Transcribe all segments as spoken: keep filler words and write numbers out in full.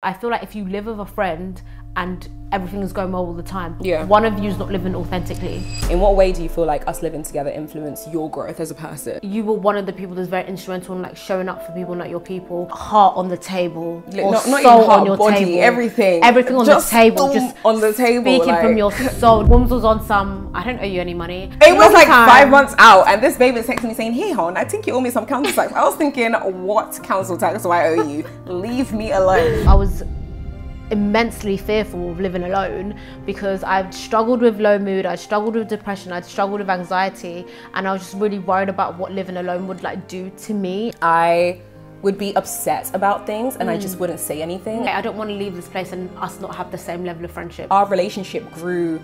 I feel like if you live with a friend and everything is going well all the time, yeah. one of you is not living authentically. In what way do you feel like us living together influenced your growth as a person? You were one of the people that's very instrumental in like showing up for people, not your people. Heart on the table, like, or not, soul not even heart, on your body, table, everything, everything on just the table, just on the table, speaking like... from your soul. Wombs was on some. I don't owe you any money. It was like time. five months out, and this babe is texting me saying, "Hey, hon, I think you owe me some council tax." I was thinking, what council tax do I owe you? Leave me alone. I was immensely fearful of living alone because I've struggled with low mood, I struggled with depression, I struggled with anxiety, and I was just really worried about what living alone would like do to me. I would be upset about things and mm. I just wouldn't say anything. I don't want to leave this place and us not have the same level of friendship. Our relationship grew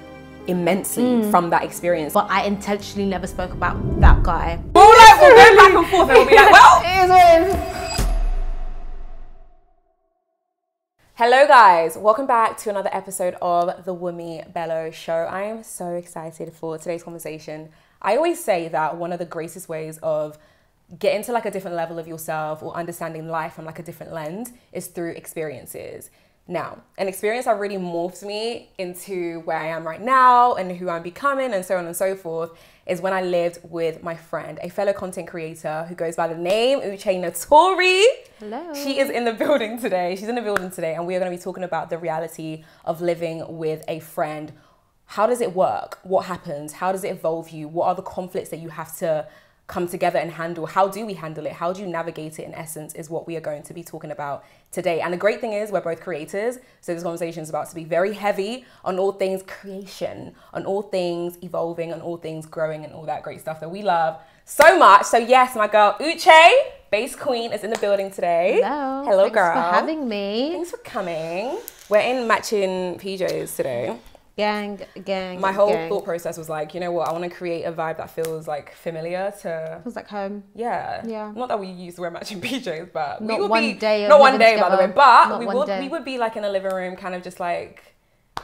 immensely mm. from that experience. But I intentionally never spoke about that guy. We'll, like, we'll go back and forth and we'll be like, well, it is what it is. Hello guys, welcome back to another episode of the Wunmi Bello Show. I am so excited for today's conversation. I always say that one of the greatest ways of getting to like a different level of yourself or understanding life from like a different lens is through experiences. Now, an experience that really morphed me into where I am right now and who I'm becoming and so on and so forth is when I lived with my friend, a fellow content creator who goes by the name Uche Natori. Hello. She is in the building today. She's in the building today and we are going to be talking about the reality of living with a friend. How does it work? What happens? How does it evolve you? What are the conflicts that you have to come together and handle? How do we handle it? How do you navigate it, in essence, is what we are going to be talking about today. And the great thing is we're both creators, so this conversation is about to be very heavy on all things creation, on all things evolving, on all things growing and all that great stuff that we love so much. So yes, my girl Uche, Base Queen, is in the building today. Hello. Hello, thanks girl. Thanks for having me. Thanks for coming. We're in matching P Js today. Gang, gang, My whole gang. thought process was like, you know what, I want to create a vibe that feels like familiar to... Feels like home. Yeah. Yeah. Not that we used to wear matching P Js, but... Not we would one be, day. Not one day, together. by the way, but not we would day. we would be like in a living room, kind of just like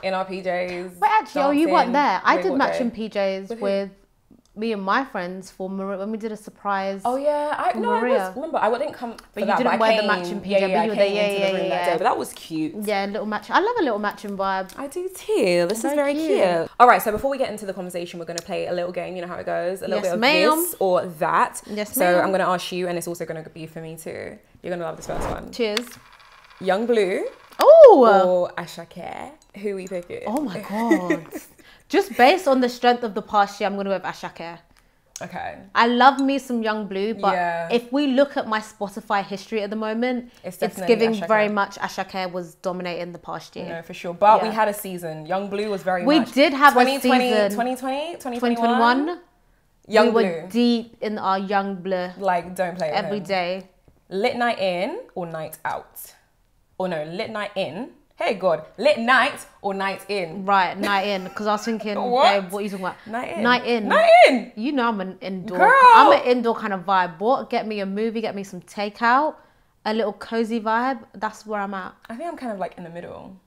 in our P Js. But actually, oh, you weren't there. I did matching day. P Js with, with me and my friends for Maria, when we did a surprise. Oh yeah, I, no, Maria. I was, remember, I didn't come for But you that, didn't but wear came, the matching P J, yeah, yeah, but you were there, yeah, yeah, the room yeah, that yeah. Day, but that was cute. Yeah, little match. I love a little matching vibe. I do too, this very is very cute. cute. All right, so before we get into the conversation, we're gonna play a little game, you know how it goes, a little yes, bit of this or that. Yes, So I'm gonna ask you, and it's also gonna be for me too. You're gonna love this first one. Cheers. Young Blue oh. or Ashake, who are we picking? Oh my God. Just based on the strength of the past year, I'm going to go with Ashake. Okay. I love me some Young Blue, but yeah. if we look at my Spotify history at the moment, it's, it's giving Ashake. very much Ashake was dominating the past year. No, for sure. But yeah. we had a season. Young Blue was very we much. We did have a season. twenty twenty, twenty twenty-one Young we Blue. We were deep in our Young Blue. Like, don't play with Every him. day. Lit night in or night out? Or no, lit night in. Hey God, lit night or night in? Right, night in. Because I was thinking, what? babe, what are you talking about? Night in. Night in. Night in. You know I'm an indoor. Girl. I'm an indoor kind of vibe. What? Get me a movie, get me some takeout, a little cozy vibe. That's where I'm at. I think I'm kind of like in the middle.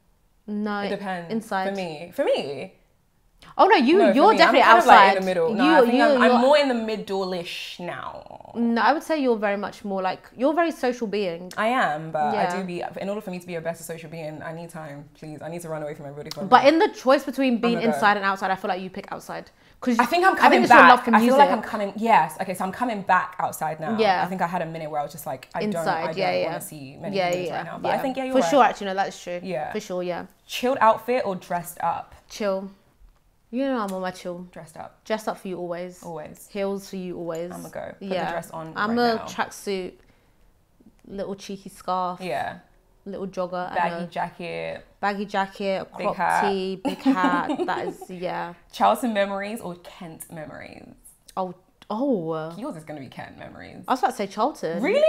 No. It depends. Inside. For me. For me. Oh no, you, no, you're me, definitely I'm kind outside. Of like in the middle. No, you, I think you, I'm, I'm more in the middle-ish now. No, I would say you're very much more like, you're a very social being. I am, but yeah. I do be, in order for me to be a better social being, I need time, please. I need to run away from my body. But me. in the choice between being inside and outside, I feel like you pick outside. Cause I think I'm coming I think back. Love for music. I feel like I'm coming, yes. Okay, so I'm coming back outside now. Yeah. I think I had a minute where I was just like, I inside, don't, I yeah, don't yeah. want to see many yeah, things yeah. right now. But yeah. I think, yeah, you're For right. sure, actually, no, that's true. Yeah. For sure, yeah. Chilled outfit or dressed up? Chill. You know I'm on my chill. Dressed up. Dressed up for you always. Always. Heels for you always. I'm a go. Put yeah. the dress on I'm right a tracksuit, little cheeky scarf. Yeah. Little jogger. Baggy jacket. Baggy jacket, crop tee, big hat. That is, yeah. Charlton memories or Kent memories? Oh. Oh. Yours is going to be Kent memories. I was about to say Charlton. Really?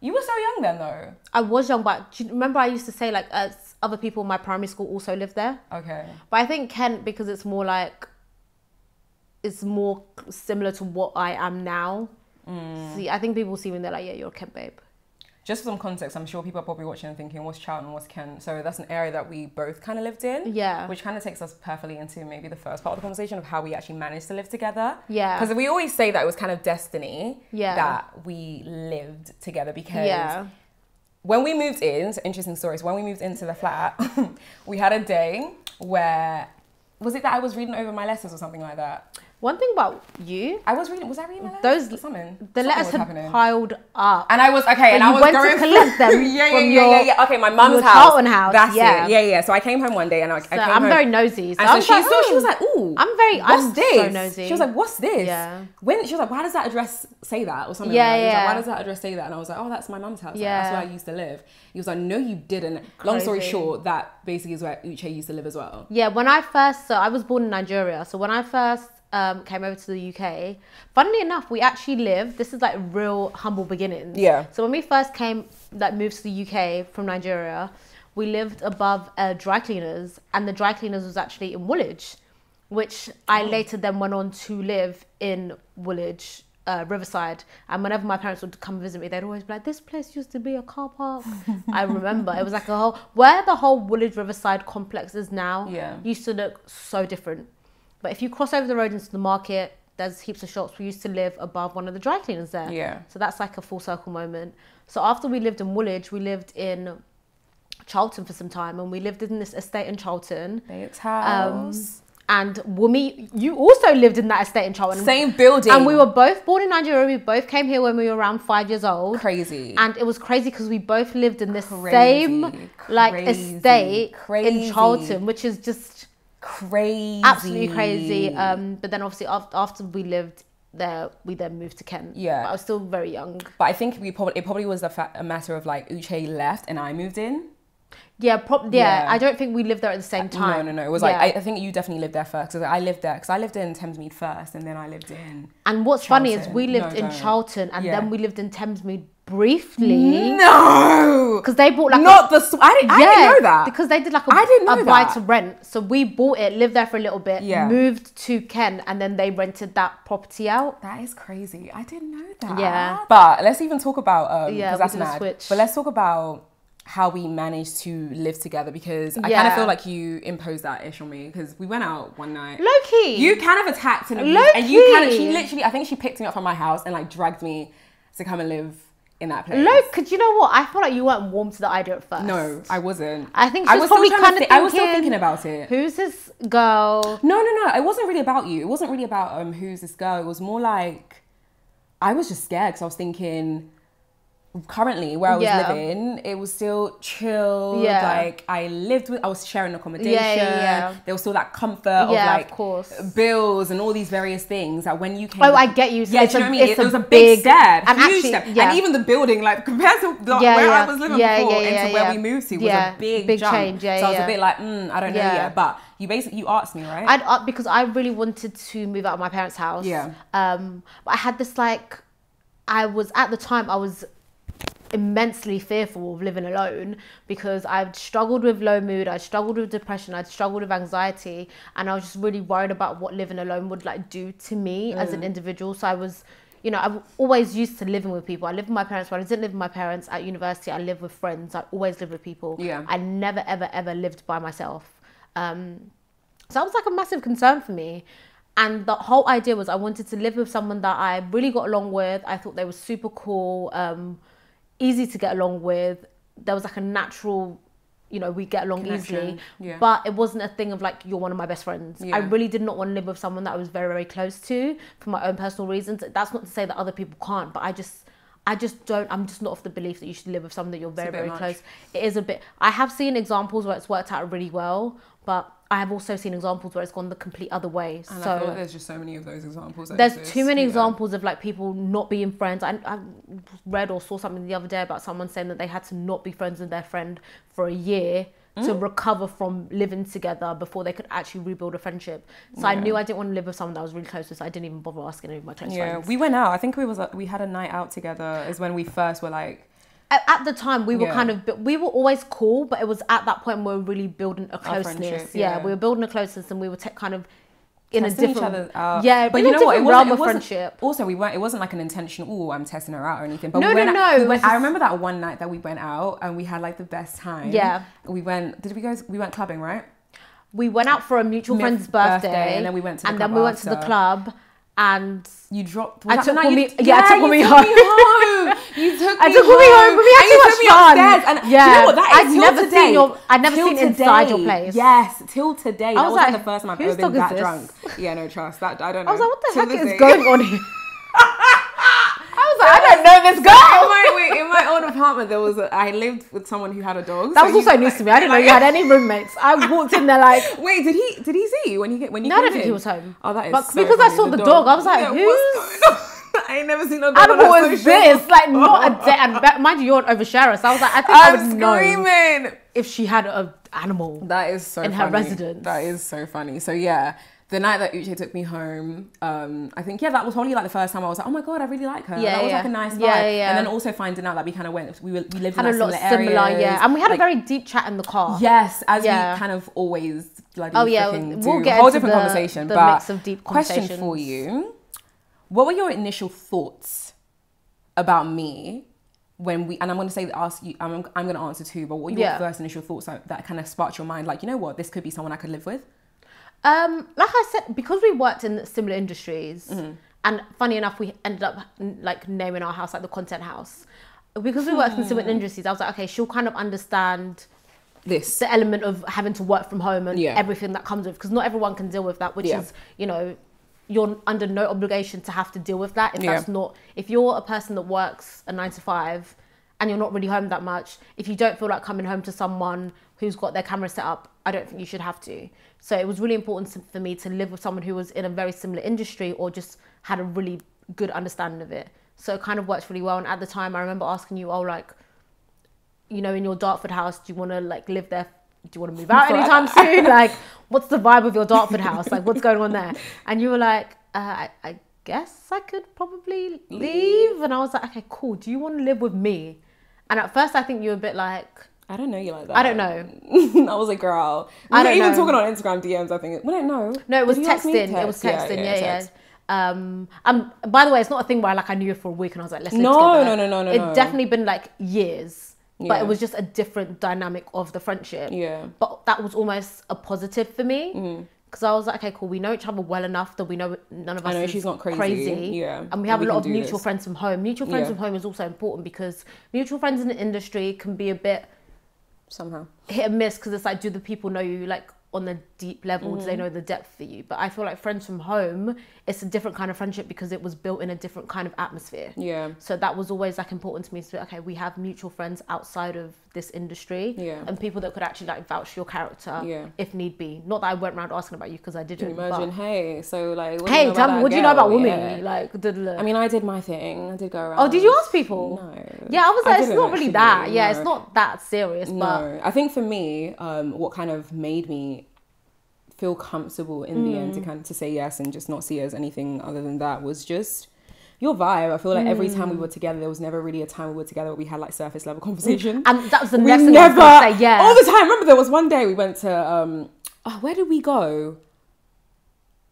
You were so young then though. I was young, but do you remember I used to say like uh, other people in my primary school also lived there? Okay. But I think Kent, because it's more like, it's more similar to what I am now. Mm. See, I think people see when they're like, yeah, you're a Kent babe. Just for some context, I'm sure people are probably watching and thinking, what's Charlton, what's Kent? So that's an area that we both kind of lived in. Yeah. Which kind of takes us perfectly into maybe the first part of the conversation of how we actually managed to live together. Yeah. Because we always say that it was kind of destiny yeah. that we lived together because yeah. when we moved in, so interesting stories, when we moved into the flat, we had a day where, was it that I was reading over my lessons or something like that? One thing about you, I was reading. Was I reading my letters? Those something. The something letters had happening. piled up, and I was okay. And I was went going to collect them. yeah, yeah, from yeah, your, yeah, yeah. Okay, my mum's house. Charlton house. That's yeah. it. Yeah, yeah. So I came home one day, and I, so I came I'm home. very nosy. So, and so she like, saw. Oh, she was like, "Ooh, I'm very. What's I'm this? so nosy." She was like, "What's this?" Yeah. When she was like, "Why does that address say that?" or something. Yeah, like that. yeah. Like, why does that address say that? And I was like, "Oh, that's my mum's house. Yeah. Like, that's where I used to live." He was like, "No, you didn't." Crazy. Long story short, that basically is where Uche used to live as well. Yeah. When I first, so I was born in Nigeria. So when I first. Um, came over to the U K. Funnily enough, we actually lived, this is like real humble beginnings. Yeah. So when we first came, like moved to the U K from Nigeria, we lived above uh, dry cleaners, and the dry cleaners was actually in Woolwich, which I oh. later then went on to live in Woolwich uh, Riverside. And whenever my parents would come visit me, they'd always be like, this place used to be a car park. I remember, it was like a whole, where the whole Woolwich Riverside complex is now, yeah. used to look so different. But if you cross over the road into the market, there's heaps of shops. We used to live above one of the dry cleaners there. Yeah. So that's like a full circle moment. So after we lived in Woolwich, we lived in Charlton for some time, and we lived in this estate in Charlton. Bates House. Um, and Wunmi, you also lived in that estate in Charlton. Same building. And we were both born in Nigeria. We both came here when we were around five years old. Crazy. And it was crazy because we both lived in this crazy, same like crazy, estate crazy. in Charlton, which is just... crazy, absolutely crazy. Um, but then obviously after, after we lived there, we then moved to Kent. Yeah, but I was still very young. But I think we probably it probably was a, fa a matter of like Uche left and I moved in. Yeah, probably. Yeah, yeah, I don't think we lived there at the same time. No, no, no. It was yeah. like I, I think you definitely lived there first. Cause I lived there because I lived in Thamesmead first, and then I lived in. And what's Charlton. funny is we lived no, in don't. Charlton, and yeah. then we lived in Thamesmead. Briefly, no, because they bought like not a, the. I didn't. I yeah, didn't know that because they did like a, I didn't know a buy that. to rent. So we bought it, lived there for a little bit, yeah. moved to Kent, and then they rented that property out. That is crazy. I didn't know that. Yeah, but let's even talk about um, yeah, that's mad. Switch. But let's talk about how we managed to live together, because I yeah. kind of feel like you imposed that ish on me, because we went out one night. Low key, you kind of attacked and abused, and you kind of she literally. I think she picked me up from my house and like dragged me to come and live. In that place. Look, because you know what? I feel like you weren't warm to the idea at first. No, I wasn't. I think she was, I was probably kind of thinking, I was still thinking about it. Who's this girl? No, no, no. It wasn't really about you. It wasn't really about um who's this girl. It was more like I was just scared because I was thinking currently where I was yeah. living, it was still chill. Yeah. Like I lived with, I was sharing accommodation. Yeah, yeah, yeah. There was still that comfort yeah, of like of course. bills and all these various things that when you came. Oh, with, I get you. So yeah, it's you know a, what I mean? It, it was a big step, and huge actually, step. Yeah. And even the building, like compared to like, yeah, where yeah. I was living yeah, before yeah, yeah, and to yeah, where yeah. we moved to was yeah, a big, big jump. Change, yeah, so I was yeah. a bit like, mm, I don't know yeah. yet. But you basically, you asked me, right? I'd up because I really wanted to move out of my parents' house. Yeah. Um, but I had this like, I was at the time I was immensely fearful of living alone because I've struggled with low mood, I struggled with depression, I struggled with anxiety, and I was just really worried about what living alone would like do to me mm. as an individual. So I was, you know, I've always used to living with people. I lived with my parents, but I didn't live with my parents at university. I lived with friends. I always lived with people. Yeah. I never, ever, ever lived by myself. Um, so that was like a massive concern for me. And the whole idea was I wanted to live with someone that I really got along with. I thought they were super cool. Um, easy to get along with. There was like a natural, you know, we get along easily. Yeah. But it wasn't a thing of like, you're one of my best friends. Yeah. I really did not want to live with someone that I was very, very close to for my own personal reasons. That's not to say that other people can't, but I just, I just don't, I'm just not of the belief that you should live with someone that you're very, very much. close. It is a bit, I have seen examples where it's worked out really well, but I have also seen examples where it's gone the complete other way. And so I feel like there's just so many of those examples. That there's exist. too many yeah. examples of like people not being friends. I, I read or saw something the other day about someone saying that they had to not be friends with their friend for a year mm. to recover from living together before they could actually rebuild a friendship. So yeah. I knew I didn't want to live with someone that was really close to, so I didn't even bother asking any of my close yeah. friends. Yeah, we went out. I think we was we had a night out together is when we first were like... At the time, we were yeah. kind of, we were always cool, but it was at that point where we were really building a closeness. Yeah. yeah, we were building a closeness, and we were kind of in testing a different, each other out. yeah, but you know what, it wasn't, it wasn't, also we weren't, it wasn't like an intentional, oh, I'm testing her out or anything. But no, we went no, out, no. We went, I remember that one night that we went out and we had like the best time. Yeah, we went. Did we go? We went clubbing, right? We went out for a mutual Myth friend's birthday, birthday, and then we went to the and club then we went after. to the club. And you dropped. I took mommy. Yeah, I took mommy home. You took me home. I took mommy home. But we had too much fun. And yeah, do you know what? That is till today. Your, I'd never seen inside your place. Yes, till today. That was like the first time I've ever been that drunk. Yeah, no trust. That I don't know. I was like, what the heck is going on here? I was like, I don't know this girl. In my old apartment, there was a, I lived with someone who had a dog. That was also news to me. I didn't know you had any roommates. I walked in there like, wait, did he did he see you when you when you? No, I don't think he was home. Oh, that is. But because I saw the dog, I was like, who's? I ain't never seen no dog. Animal was this like not a dad. Mind you, you're an oversharer. So I was like, I think I would know if she had a animal. That is so in her residence. That is so funny. So yeah. The night that Uche took me home, um, I think, yeah, that was probably like the first time I was like, oh my God, I really like her. Yeah, that was yeah. like a nice vibe. Yeah, yeah. And then also finding out that we kind of went, we, were, we lived had in a lot similar, similar areas. Yeah. And we had like, a very deep chat in the car. Yes, as yeah. we kind of always bloody oh, yeah. freaking we'll do. Get a whole different the, conversation. The but mix of deep question for you. What were your initial thoughts about me when we, and I'm going to say, ask you, I'm, I'm going to answer too, but what were your yeah. first initial thoughts that, that kind of sparked your mind? Like, you know what, this could be someone I could live with. Um, like I said, because we worked in similar industries, mm-hmm. and funny enough, we ended up like naming our house like the Content House. Because we worked mm. in similar industries, I was like, okay, she'll kind of understand this, the element of having to work from home and yeah. everything that comes with, because not everyone can deal with that, which yeah. is, you know, you're under no obligation to have to deal with that. If yeah. that's not, if you're a person that works a nine to five and you're not really home that much, if you don't feel like coming home to someone who's got their camera set up, I don't think you should have to. So it was really important for me to live with someone who was in a very similar industry or just had a really good understanding of it. So it kind of worked really well. And at the time, I remember asking you, oh, like, you know, in your Dartford house, do you want to like live there? Do you want to move out anytime soon? Like, what's the vibe of your Dartford house? Like, what's going on there? And you were like, uh, I, I guess I could probably leave. And I was like, okay, cool. Do you want to live with me? And at first, I think you were a bit like, I don't know you like that. I don't know. I was a girl. We I don't even know. Talking on Instagram D Ms, I think. We don't know. No, it was texting. Text? It was texting, yeah, yeah, yeah. Text. yeah. Um, um, by the way, it's not a thing where I, like, I knew you for a week and I was like, let's live no, together. No, no, no, no, no. It's definitely been like years, yeah. but it was just a different dynamic of the friendship. Yeah. But that was almost a positive for me. Mm. Because I was like, okay, cool, we know each other well enough that we know none of us I know is she's not crazy. crazy. Yeah. And we have we a lot of mutual this. friends from home. Mutual friends yeah. from home is also important because mutual friends in the industry can be a bit somehow hit and miss because it's like, do the people know you like on the deep level? Mm. Do they know the depth for you? But I feel like friends from home, it's a different kind of friendship because it was built in a different kind of atmosphere. Yeah. So that was always like important to me. So okay, we have mutual friends outside of this industry, yeah, and people that could actually like vouch for your character, yeah, if need be. Not that I went around asking about you because I didn't. Can you imagine, hey, so like, what hey, tell me, what do you know about women? Yeah. Like, duh, duh, duh. I mean, I did my thing. I did go around. Oh, did you ask people? No. Yeah, I was like, I it's not really that. No. Yeah, it's not that serious. No, but I think for me, um, what kind of made me feel comfortable in mm. the end to kind of to say yes and just not see it as anything other than that was just your vibe. I feel like mm. every time we were together, there was never really a time we were together where we had like surface level conversation. And that was the we next thing I was gonna say, yeah. all the time. Remember there was one day we went to, um, oh, where did we go?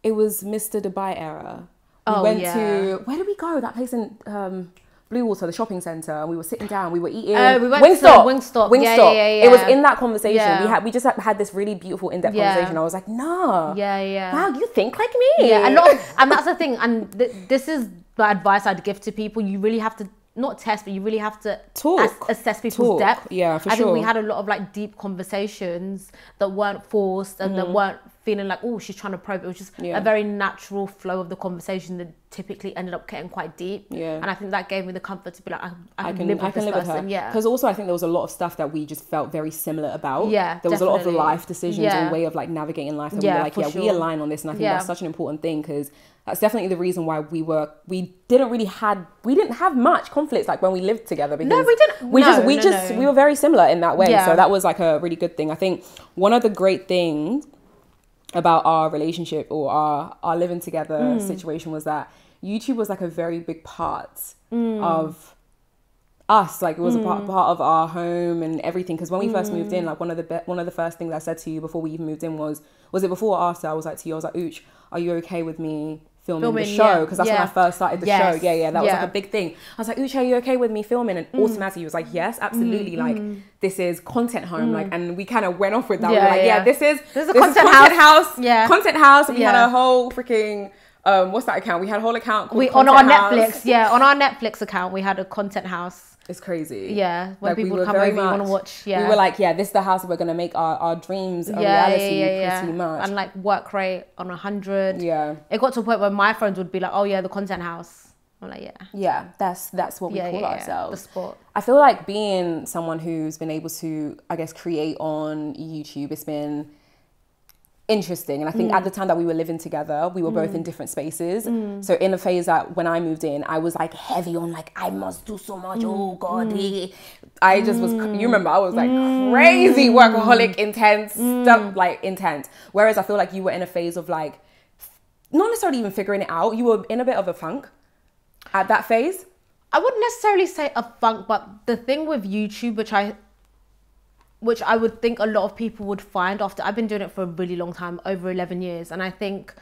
It was Mister Dubai era. We oh, went yeah. to, where did we go? That place in um, Blue Water, the shopping centre, and we were sitting down, we were eating. Uh, we went Wingstop. to Wingstop. Wingstop. Yeah, yeah, yeah, yeah. It was in that conversation. Yeah. We had we just had this really beautiful in-depth yeah. conversation. I was like, nah. Yeah, yeah. Wow, you think like me. Yeah, and, not, and that's the thing. And th this is the advice I'd give to people. You really have to, not test, but you really have to talk, as assess people's talk. depth. Yeah, for I sure. I think we had a lot of like deep conversations that weren't forced and mm-hmm. that weren't feeling like, oh, she's trying to probe. It was just yeah. a very natural flow of the conversation that typically ended up getting quite deep. Yeah. And I think that gave me the comfort to be like, I, I, I can, can live with I can this live person. With her. Yeah. Because also I think there was a lot of stuff that we just felt very similar about. Yeah, There was definitely. a lot of life decisions yeah. and way of like navigating life that yeah, we were like, yeah, sure. we align on this. And I think yeah. that's such an important thing because that's definitely the reason why we were, we didn't really had, we didn't have much conflicts like when we lived together. Because no, we didn't. We no, just, we, no, just no. we were very similar in that way. Yeah. So that was like a really good thing. I think one of the great things about our relationship or our, our living together mm. situation was that YouTube was like a very big part mm. of us. Like it was mm. a part, part of our home and everything. Because when we mm. first moved in, like one of the one of the first things I said to you before we even moved in was, was it before or after? I was like to you, I was like, Ooch, are you okay with me filming, filming the show? Because yeah. that's yeah. when I first started the yes. show. Yeah, yeah, that yeah. was like a big thing. I was like, Ooch, are you okay with me filming? And mm. automatically he was like, yes, absolutely. Mm. Like mm. this is content home. Mm. Like, and we kind of went off with that. Yeah, we were like, yeah, yeah, this is, this is a this content, is content house. house. Yeah. Content house. And we yeah. had a whole freaking um, what's that account? We had a whole account called we, on our house. Netflix, yeah, on our Netflix account, we had a content house. It's crazy. Yeah, when like people we come over, much, you want to watch. Yeah, we were like, yeah, this is the house we're gonna make our, our dreams a yeah, reality, yeah, yeah, pretty yeah. much. And like work rate on a hundred. Yeah, it got to a point where my friends would be like, oh yeah, the content house. I'm like, yeah, yeah, that's that's what we yeah, call yeah, ourselves. Yeah. The sport. I feel like being someone who's been able to, I guess, create on YouTube, it's been interesting. And I think mm. at the time that we were living together, we were mm. both in different spaces. Mm. So in a phase that when I moved in, I was like heavy on like, I must do so much. Mm. Oh God. Mm. I just was, you remember, I was like mm. crazy workaholic, intense mm. stuff, like intense. Whereas I feel like you were in a phase of like, not necessarily even figuring it out. You were in a bit of a funk at that phase. I wouldn't necessarily say a funk, but the thing with YouTube, which I which I would think a lot of people would find after, I've been doing it for a really long time, over eleven years. And I think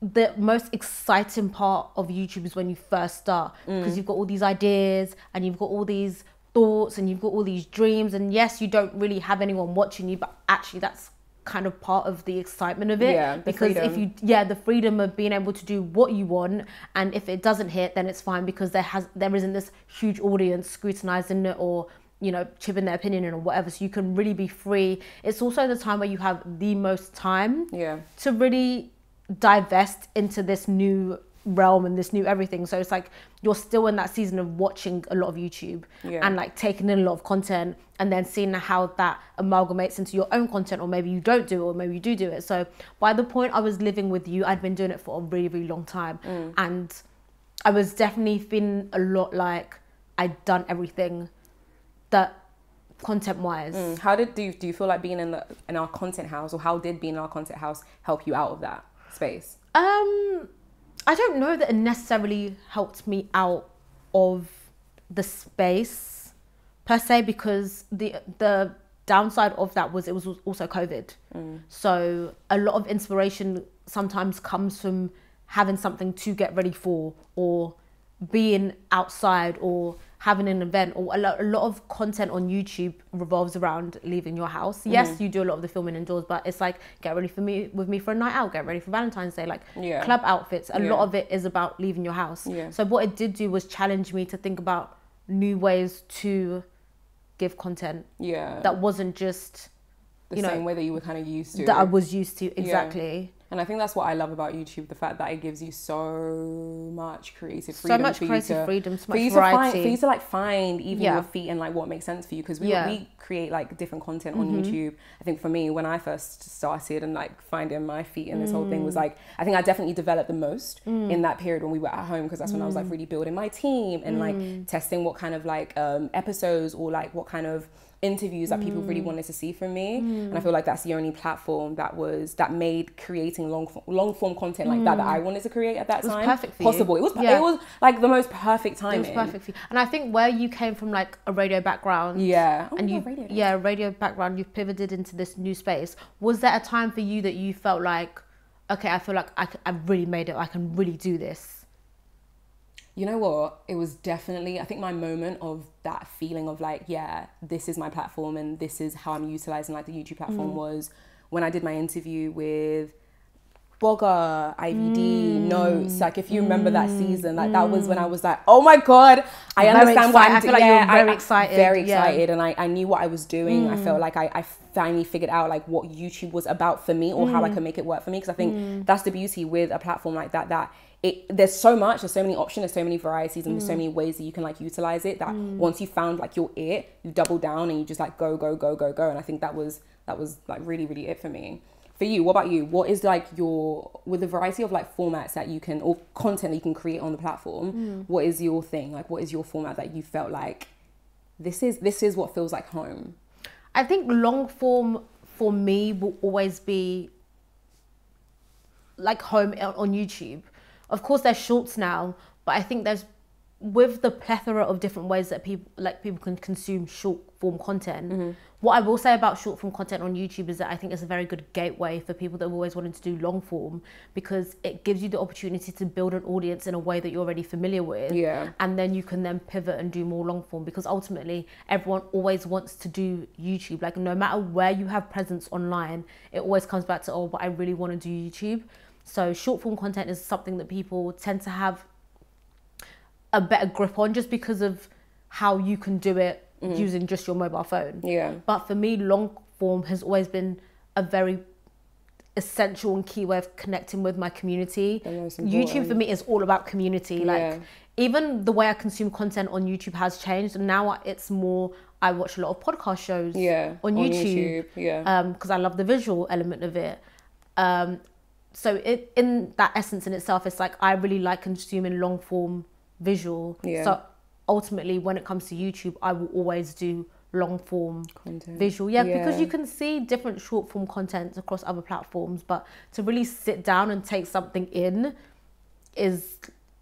the most exciting part of YouTube is when you first start, because mm. you've got all these ideas and you've got all these thoughts and you've got all these dreams. And yes, you don't really have anyone watching you, but actually that's kind of part of the excitement of it. Yeah, because freedom. if you, yeah, the freedom of being able to do what you want. And if it doesn't hit, then it's fine, because there has, there isn't this huge audience scrutinizing it or, you know, chipping their opinion in or whatever. So you can really be free. It's also the time where you have the most time yeah. to really divest into this new realm and this new everything. So it's like, you're still in that season of watching a lot of YouTube yeah. and like taking in a lot of content and then seeing how that amalgamates into your own content, or maybe you don't do it, or maybe you do do it. So by the point I was living with you, I'd been doing it for a really, really long time. Mm. And I was definitely feeling a lot like I'd done everything that content wise. Mm. How did, do you, do you feel like being in the, in our content house, or how did being in our content house help you out of that space? Um, I don't know that it necessarily helped me out of the space per se, because the, the downside of that was it was also COVID. Mm. So a lot of inspiration sometimes comes from having something to get ready for, or being outside, or having an event, or a lot, a lot of content on YouTube revolves around leaving your house. Yes, mm-hmm. you do a lot of the filming indoors, but it's like, get ready for me with me for a night out, get ready for Valentine's Day, like yeah. club outfits. A yeah. lot of it is about leaving your house. Yeah. So what it did do was challenge me to think about new ways to give content. Yeah. That wasn't just the you same know, way that you were kind of used to. That I was used to, exactly. Yeah. And I think that's what I love about YouTube, the fact that it gives you so much creative freedom. So much creative freedom, so much variety. For you to like find even yeah. your feet and like what makes sense for you. Because we, yeah. we create like different content on mm-hmm. YouTube. I think for me, when I first started and like finding my feet and this mm. whole thing was like, I think I definitely developed the most mm. in that period when we were at home. Because that's when mm. I was like really building my team and mm. like testing what kind of like um, episodes or like what kind of interviews that mm. people really wanted to see from me. Mm. And I feel like that's the only platform that was that made creating long long form content like mm. that that I wanted to create at that it was time perfect for possible. You. It was yeah. it was like the most perfect timing. It was perfect for you. And I think where you came from like a radio background, yeah, oh, and you radio. yeah radio background, you've pivoted into this new space. Was there a time for you that you felt like, okay, I feel like I I really made it. I can really do this? You know what? It was definitely, I think my moment of that feeling of like, yeah, this is my platform and this is how I'm utilizing like the YouTube platform mm. was when I did my interview with Blogger, I V D, mm. Notes. Like if you mm. remember that season, like mm. that was when I was like, oh my God, I very understand excited. why I'm I feel like yeah, you were very I, excited. Very excited. Yeah. And I, I knew what I was doing. Mm. I felt like I, I finally figured out like what YouTube was about for me, or mm. how I could make it work for me. Because I think mm. that's the beauty with a platform like that, that It, there's so much, there's so many options, there's so many varieties, and mm. there's so many ways that you can like utilize it, that mm. once you found like your it, you double down and you just like go, go, go, go, go. And I think that was, that was like really, really it for me. For you, what about you? What is like your, with the variety of like formats that you can, or content that you can create on the platform, mm. what is your thing? Like what is your format that you felt like, this is, this is what feels like home? I think long form for me will always be like home on YouTube. Of course, there's shorts now, but I think there's, with the plethora of different ways that people like people can consume short form content. Mm-hmm. What I will say about short form content on YouTube is that I think it's a very good gateway for people that have always wanted to do long form, because it gives you the opportunity to build an audience in a way that you're already familiar with. Yeah. And then you can then pivot and do more long form, because ultimately everyone always wants to do YouTube. Like no matter where you have presence online, it always comes back to, oh, but I really want to do YouTube. So short form content is something that people tend to have a better grip on just because of how you can do it mm. using just your mobile phone. Yeah. But for me, long form has always been a very essential and key way of connecting with my community. YouTube for me is all about community. Yeah. Like even the way I consume content on YouTube has changed, and now it's more, I watch a lot of podcast shows yeah, on, on YouTube, YouTube yeah, because um, I love the visual element of it. Um, so it, in that essence in itself, it's like I really like consuming long form visual. Yeah. So ultimately, when it comes to YouTube, I will always do long form content. Visual. Yeah, yeah, because you can see different short form content across other platforms, but to really sit down and take something in is...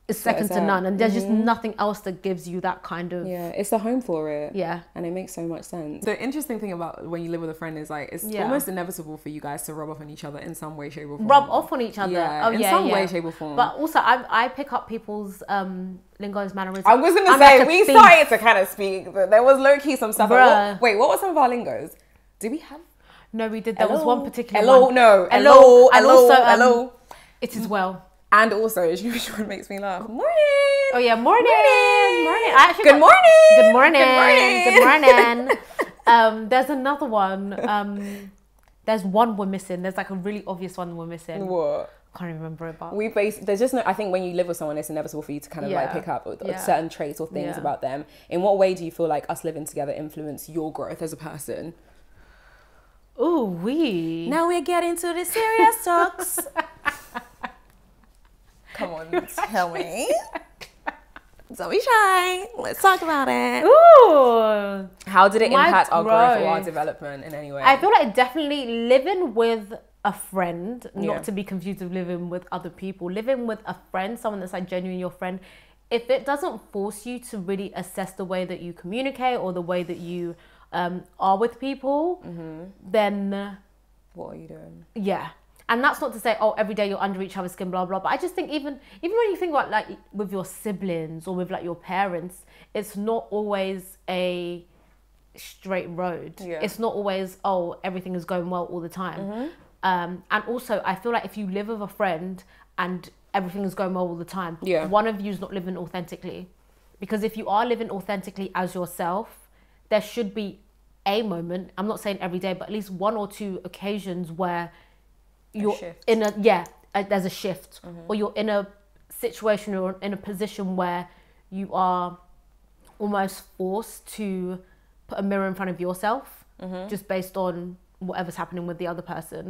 It's second to none, and there's mm-hmm. just nothing else that gives you that kind of... Yeah, it's the home for it. Yeah. And it makes so much sense. The interesting thing about when you live with a friend is like, it's yeah. almost inevitable for you guys to rub off on each other in some way, shape or form. Rub off on each other? Yeah, oh, in yeah, some yeah. way, shape or form. But also, I, I pick up people's um, lingo's mannerisms. I was going to say, like we thief. started to kind of speak, but there was low-key some stuff. Like, what, wait, what were some of our lingos? Did we have... No, we did. There hello? was one particular hello, one. No. Hello, no. Hello, hello, also, hello. Um, it is well. And also, as usual, it makes me laugh. Morning! Oh yeah, morning! Morning! morning. I actually good, got, morning. good morning! Good morning! Good morning! um, there's another one. Um, there's one we're missing. There's like a really obvious one we're missing. What? I can't remember it, but... We base, there's just no... I think when you live with someone, it's inevitable for you to kind of yeah. like pick up yeah. certain traits or things yeah. about them. In what way do you feel like us living together influence your growth as a person? Ooh, we... Now we're getting to the serious talks. Come on, You're tell actually... me. Don't be shy. Let's talk about it. Ooh. How did it My impact growth. our growth or our development in any way? I feel like definitely living with a friend, yeah. not to be confused with living with other people, living with a friend, someone that's like genuinely your friend, if it doesn't force you to really assess the way that you communicate or the way that you um, are with people, mm-hmm. then... What are you doing? Yeah. And that's not to say, oh, every day you're under each other's skin, blah, blah. But I just think even even when you think about, like, with your siblings or with, like, your parents, it's not always a straight road. Yeah. It's not always, oh, everything is going well all the time. Mm-hmm. um, and also, I feel like if you live with a friend and everything is going well all the time, yeah. one of you is not living authentically. Because if you are living authentically as yourself, there should be a moment, I'm not saying every day, but at least one or two occasions where... you're in a yeah a, there's a shift mm-hmm. or you're in a situation or in a position where you are almost forced to put a mirror in front of yourself mm-hmm. just based on whatever's happening with the other person.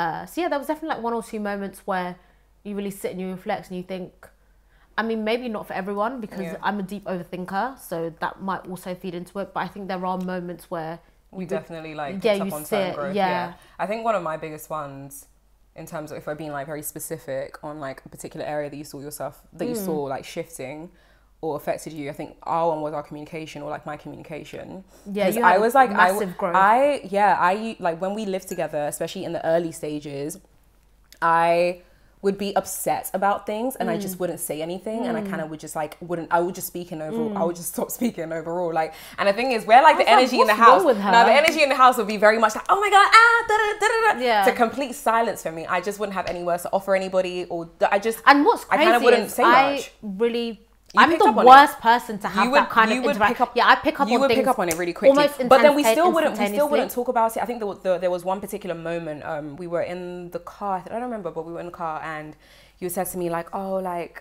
Uh so yeah, there was definitely like one or two moments where you really sit and you reflect and you think, I mean, maybe not for everyone because yeah. I'm a deep overthinker, so that might also feed into it, but I think there are moments where We definitely like yeah, picked up on certain growth. Yeah. yeah, I think one of my biggest ones, in terms of if I've been like very specific on like a particular area that you saw yourself that mm. you saw like shifting or affected you, I think our one was our communication or like my communication. Yeah, you had I was like massive I, growth. I yeah I like when we lived together, especially in the early stages, I would be upset about things and mm. I just wouldn't say anything mm. and I kind of would just like wouldn't I would just speak in overall mm. I would just stop speaking overall like and the thing is where like I the energy like, in the house now the energy in the house would be very much like oh my god ah da, da, da, da, yeah. to complete silence for me. I just wouldn't have any words to offer anybody or I just and what's crazy I kind of wouldn't say I much really You I'm the worst it. person to have you would, that kind you of would interaction. Pick up, yeah, I pick up you on would things. You would pick up on it really quickly. But then we still wouldn't. We still wouldn't talk about it. I think there was, there was one particular moment. Um, we were in the car. I don't remember, but we were in the car, and you said to me like, "Oh, like,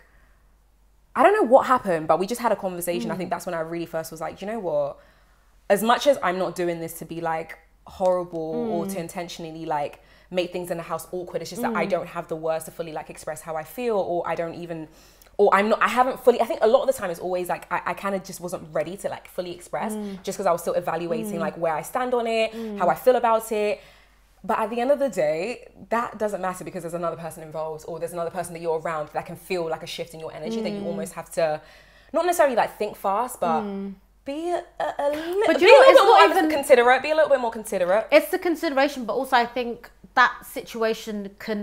I don't know what happened, but we just had a conversation." Mm. I think that's when I really first was like, "You know what? As much as I'm not doing this to be like horrible mm. or to intentionally like." make things in the house awkward. It's just mm. that I don't have the words to fully like express how I feel, or I don't even, or I'm not. I haven't fully. I think a lot of the time it's always like I, I kind of just wasn't ready to like fully express, mm. just because I was still evaluating mm. like where I stand on it, mm. how I feel about it. But at the end of the day, that doesn't matter because there's another person involved, or there's another person that you're around that can feel like a shift in your energy mm. that you almost have to, not necessarily like think fast, but. Mm. Be a, a, a little, but you be know, a little it's bit not more even, considerate. Be a little bit more considerate. It's the consideration, but also I think that situation can...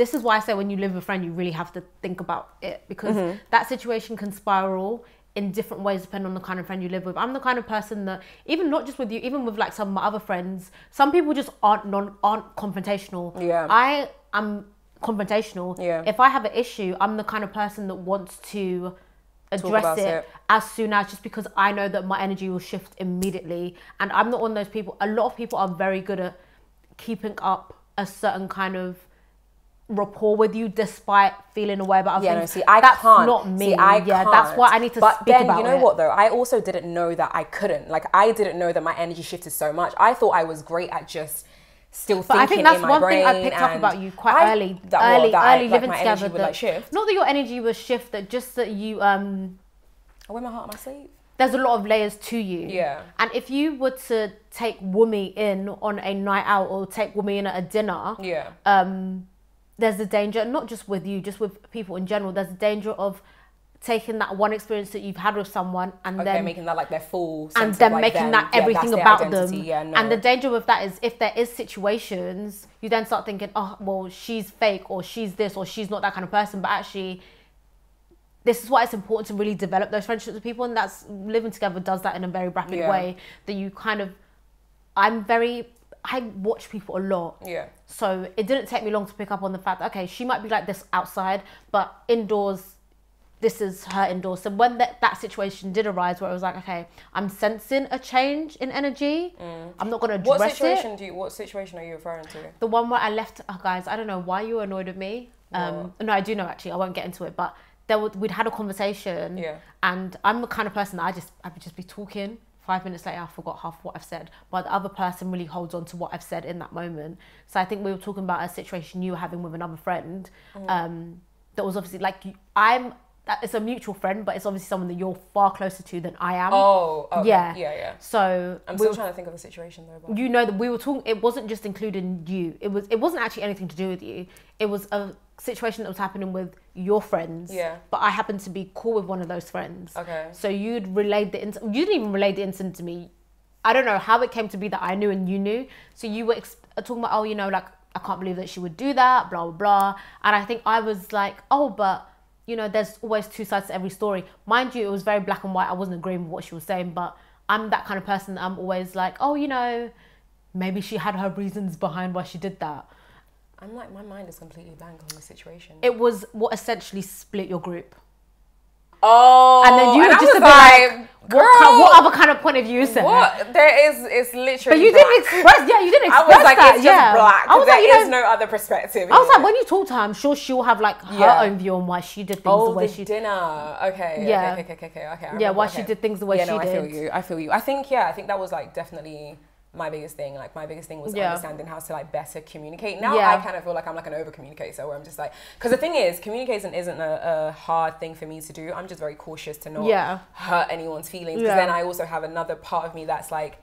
This is why I say when you live with a friend, you really have to think about it because mm-hmm. that situation can spiral in different ways depending on the kind of friend you live with. I'm the kind of person that, even not just with you, even with like some of my other friends, some people just aren't non, aren't confrontational. Yeah. I am confrontational. Yeah. If I have an issue, I'm the kind of person that wants to address it, it as soon as, just because I know that my energy will shift immediately. And I'm not one of those people. A lot of people are very good at keeping up a certain kind of rapport with you despite feeling away about yeah, things. No, see, I that's can't. Not me. See, I yeah, can't. That's why I need to but speak then, about it. But then, you know it. what though? I also didn't know that I couldn't. Like, I didn't know that my energy shifted so much. I thought I was great at just still but thinking in my brain. I think that's one thing I picked up about you quite I, early. That, well, early, that early I, living like my together. Would, like, shift. Not that your energy was shift, that just that you... Um, I wear my heart on my sleeve. There's a lot of layers to you. Yeah. And if you were to take Wunmi in on a night out or take Wunmi in at a dinner... Yeah. Um... There's the danger, not just with you, just with people in general, there's the danger of taking that one experience that you've had with someone and okay, then making that like their full sense and then like making them. that everything yeah, about them. Yeah, no. And the danger with that is if there is situations, you then start thinking, oh, well, she's fake or she's this or she's not that kind of person. But actually, this is why it's important to really develop those friendships with people. And that's living together does that in a very rapid yeah. way that you kind of, I'm very... I watch people a lot, yeah. So it didn't take me long to pick up on the fact that, okay, she might be like this outside, but indoors, this is her indoors. So when that, that situation did arise where I was like, okay, I'm sensing a change in energy. Mm. I'm not going to address what situation it. Do you, what situation are you referring to? The one where I left, oh guys, I don't know why you were annoyed with me. Um, no, I do know actually, I won't get into it, but there were, we'd had a conversation yeah. and I'm the kind of person that I just, I would just be talking. Five minutes later, I forgot half what I've said. But the other person really holds on to what I've said in that moment. So I think we were talking about a situation you were having with another friend. Mm. Um, that was obviously like, I'm, it's a mutual friend, but it's obviously someone that you're far closer to than I am. Oh, okay. yeah. Yeah, yeah. So I'm still we, trying to think of the situation though. But... You know that we were talking, it wasn't just including you. It, was, it wasn't actually anything to do with you. It was a situation that was happening with your friends, yeah. But I happened to be cool with one of those friends. Okay. So you'd relayed the incident. You didn't even relay the incident to me. I don't know how it came to be that I knew and you knew. So you were ex talking about, oh, you know, like I can't believe that she would do that, blah blah blah. And I think I was like, oh, but you know, there's always two sides to every story, mind you. It was very black and white. I wasn't agreeing with what she was saying, but I'm that kind of person that I'm always like, oh, you know, maybe she had her reasons behind why she did that. I'm like, my mind is completely blank on the situation. It was what essentially split your group. Oh, and then you and were just about like, like girl, what, what other kind of point of view is there? What there is, it's literally. But you black. didn't express, yeah, you didn't express that. I was like, that, it's yeah. just black. I was there like, you is know, no other perspective. I was like, it? when you talk to her, I'm sure she'll have like her yeah. own view on why she did things oh, the way the she did. dinner. Okay, yeah, okay, okay, okay, okay. okay yeah, why okay. she did things the way yeah, she no, did. I feel you. I feel you. I think yeah, I think that was like definitely. My biggest thing, like my biggest thing was yeah. understanding how to like better communicate. Now yeah. I kind of feel like I'm like an over communicator where I'm just like, because the thing is, communication isn't a, a hard thing for me to do. I'm just very cautious to not yeah. hurt anyone's feelings. Because yeah. then I also have another part of me that's like,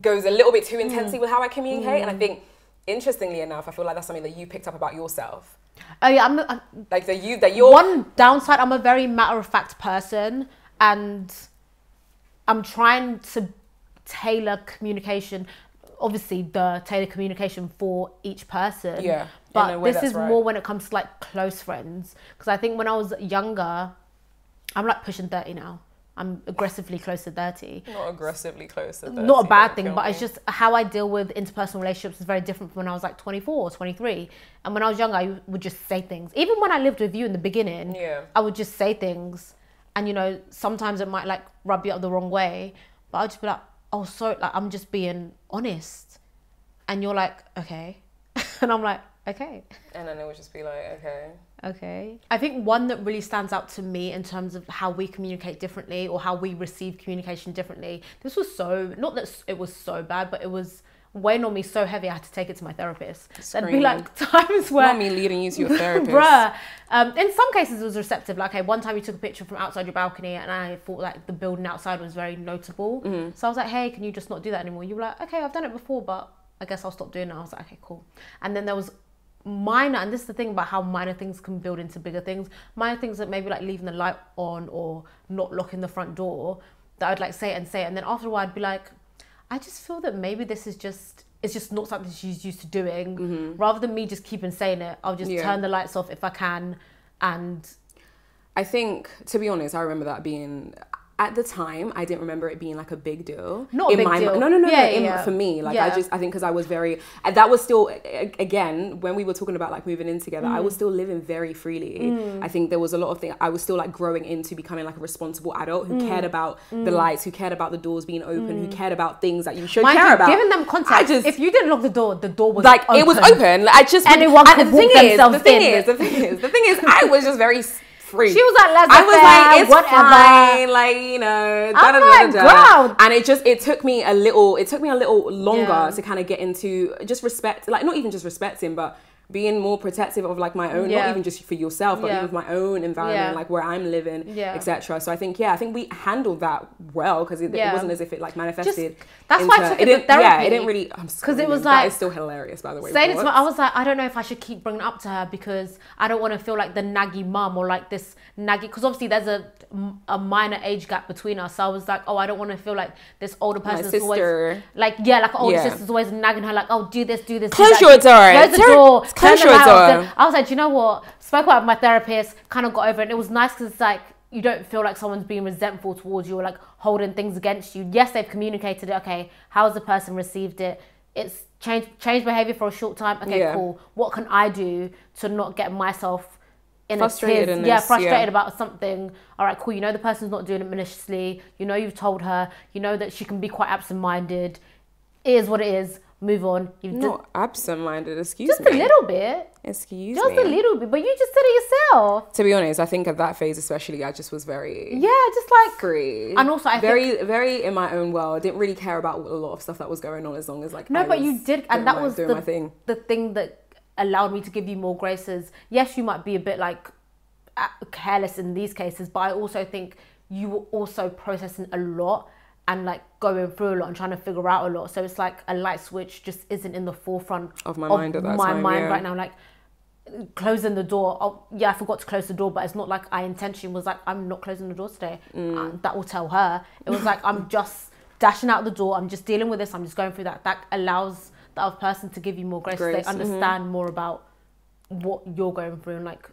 goes a little bit too intensely mm. with how I communicate. Mm. And I think, interestingly enough, I feel like that's something that you picked up about yourself. Oh yeah, I'm, I'm like that you, that you're- One downside, I'm a very matter of fact person and I'm trying to tailor communication, obviously the tailor communication for each person, yeah, but way, this is right. more when it comes to like close friends, because I think when I was younger, I'm like pushing thirty now, I'm aggressively close to thirty. Not aggressively close to thirty. Not a bad thing, but me. It's just how I deal with interpersonal relationships is very different from when I was like twenty-four or twenty-three. And when I was younger, I would just say things. Even when I lived with you in the beginning, yeah, I would just say things, and you know, sometimes it might like rub you up the wrong way, but I'll just be like, oh, sorry, like, I'm just being honest. And you're like, okay. And I'm like, okay. And then it would just be like, okay. Okay. I think one that really stands out to me in terms of how we communicate differently or how we receive communication differently, this was so, not that it was so bad, but it was weighing on me so heavy I had to take it to my therapist. Scream. There'd be like times where... Not me leading you to your therapist. Bruh. Um, in some cases it was receptive. Like, okay, one time you took a picture from outside your balcony and I thought like the building outside was very notable. Mm. So I was like, hey, can you just not do that anymore? You were like, okay, I've done it before, but I guess I'll stop doing it. I was like, okay, cool. And then there was minor, and this is the thing about how minor things can build into bigger things, minor things that maybe like leaving the light on or not locking the front door, that I'd like say it and say it. And then after a while I'd be like, I just feel that maybe this is just, it's just not something she's used to doing. Mm-hmm. Rather than me just keeping saying it, I'll just yeah. turn the lights off if I can. And I think, to be honest, I remember that being, at the time, I didn't remember it being like a big deal. Not a big deal. No, no, no, yeah, no. In, yeah. For me, like yeah. I just, I think because I was very, that was still, again, when we were talking about like moving in together, mm. I was still living very freely. Mm. I think there was a lot of things, I was still like growing into becoming like a responsible adult who mm. cared about mm. the lights, who cared about the doors being open, mm. who cared about things that you should Mind care you, about. Giving them context, just, if you didn't lock the door, the door was like, open. It was open. Like, I just, anyone could the walk themselves in. The thing is, the thing is, the thing is, I was just very... free. She was like, let's I was like, it's whatever. Fine, like, you know, da, da, da, da, da. And it just, it took me a little, it took me a little longer yeah. to kind of get into just respect, like not even just respecting, but being more protective of like my own, yeah. not even just for yourself, but yeah. even of my own environment, yeah. like where I'm living, yeah. et cetera. So I think, yeah, I think we handled that well because it, yeah. it wasn't as if it like manifested. Just, that's into, why I took it, it to therapy. Yeah, it didn't really, because it was like, that is still hilarious by the way. Saying it to my, I was like, I don't know if I should keep bringing it up to her because I don't want to feel like the naggy mum or like this naggy, because obviously there's a, a minor age gap between us. So I was like, oh, I don't want to feel like this older person is always like, yeah, like an older yeah. sister's always nagging her like, oh, do this, do this. Close do your door. Close the door. I was like, do you know what? Spoke about it with my therapist, kind of got over it. And it was nice because it's like, you don't feel like someone's being resentful towards you or like holding things against you. Yes, they've communicated it. Okay, how has the person received it? It's changed, changed behavior for a short time. Okay, yeah. cool. What can I do to not get myself in frustrated a in this, yeah, frustrated yeah. about something? All right, cool. You know the person's not doing it maliciously. You know you've told her. You know that she can be quite absent-minded. It is what it is. Move on. You've not absent-minded, excuse just me. Just a little bit. Excuse just me. Just a little bit, but you just said it yourself. To be honest, I think at that phase especially, I just was very... Yeah, just like... free. And also I very, think... Very in my own world. I didn't really care about a lot of stuff that was going on as long as like... No, I but was you did, and that my, was the thing. the thing that allowed me to give you more graces. Yes, you might be a bit like careless in these cases, but I also think you were also processing a lot and like going through a lot and trying to figure out a lot. So it's like a light switch just isn't in the forefront of my of mind at that my time, mind yeah. right now. Like closing the door. Oh, yeah, I forgot to close the door, but it's not like I intention was like, I'm not closing the door today. Mm. Uh, that will tell her. It was like, I'm just dashing out the door. I'm just dealing with this. I'm just going through that. That allows the other person to give you more grace. grace. So they understand mm-hmm. more about what you're going through and like,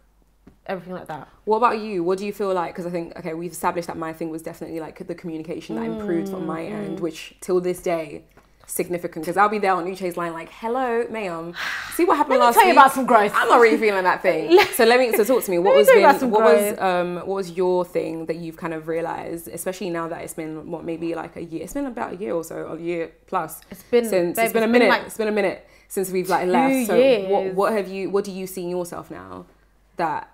everything like that. What about you? What do you feel like? Because I think, okay, we've established that my thing was definitely like the communication that mm, improved on my mm. end, which till this day, significant. Because I'll be there on Uche's line like, hello, ma'am, see what happened last week? Let me tell you about some growth. I'm not really feeling that thing. so let me, so talk to me. What, me was, been, what, was, um, what was your thing that you've kind of realised, especially now that it's been, what, maybe like a year? It's been about a year or so, a year plus. It's been, since, babe, it's been a minute. Been like, it's been a minute since we've like left. So years. what what have you, what do you see in yourself now that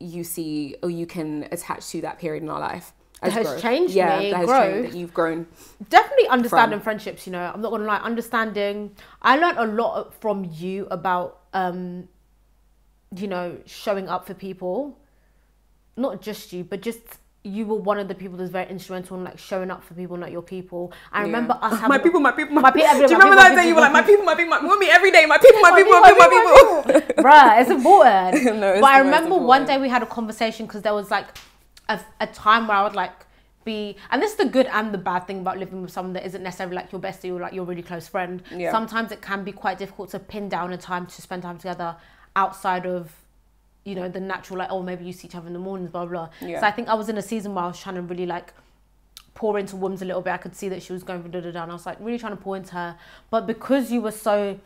you see or you can attach to that period in our life as that has growth. changed yeah me, that has growth. changed, that you've grown definitely understanding from. friendships, you know, I'm not gonna lie, understanding I learned a lot from you about um you know, showing up for people, not just you, but just you were one of the people that's very instrumental in like showing up for people, not your people. I yeah. remember us having my people, my people, my, my people. Do you remember that day you were like, my people, my people, my people, every day, my people, my people, my people, my people. Bruh, it's important. no, it's but I remember one day we had a conversation because there was like a, a time where I would like be, and this is the good and the bad thing about living with someone that isn't necessarily like your bestie or like your really close friend. Yeah. Sometimes it can be quite difficult to pin down a time to spend time together outside of, you know, the natural, like, oh, maybe you see each other in the mornings, blah, blah. Yeah. So I think I was in a season where I was trying to really, like, pour into Wums a little bit. I could see that she was going for da-da-da, and I was, like, really trying to pour into her. But because you were so,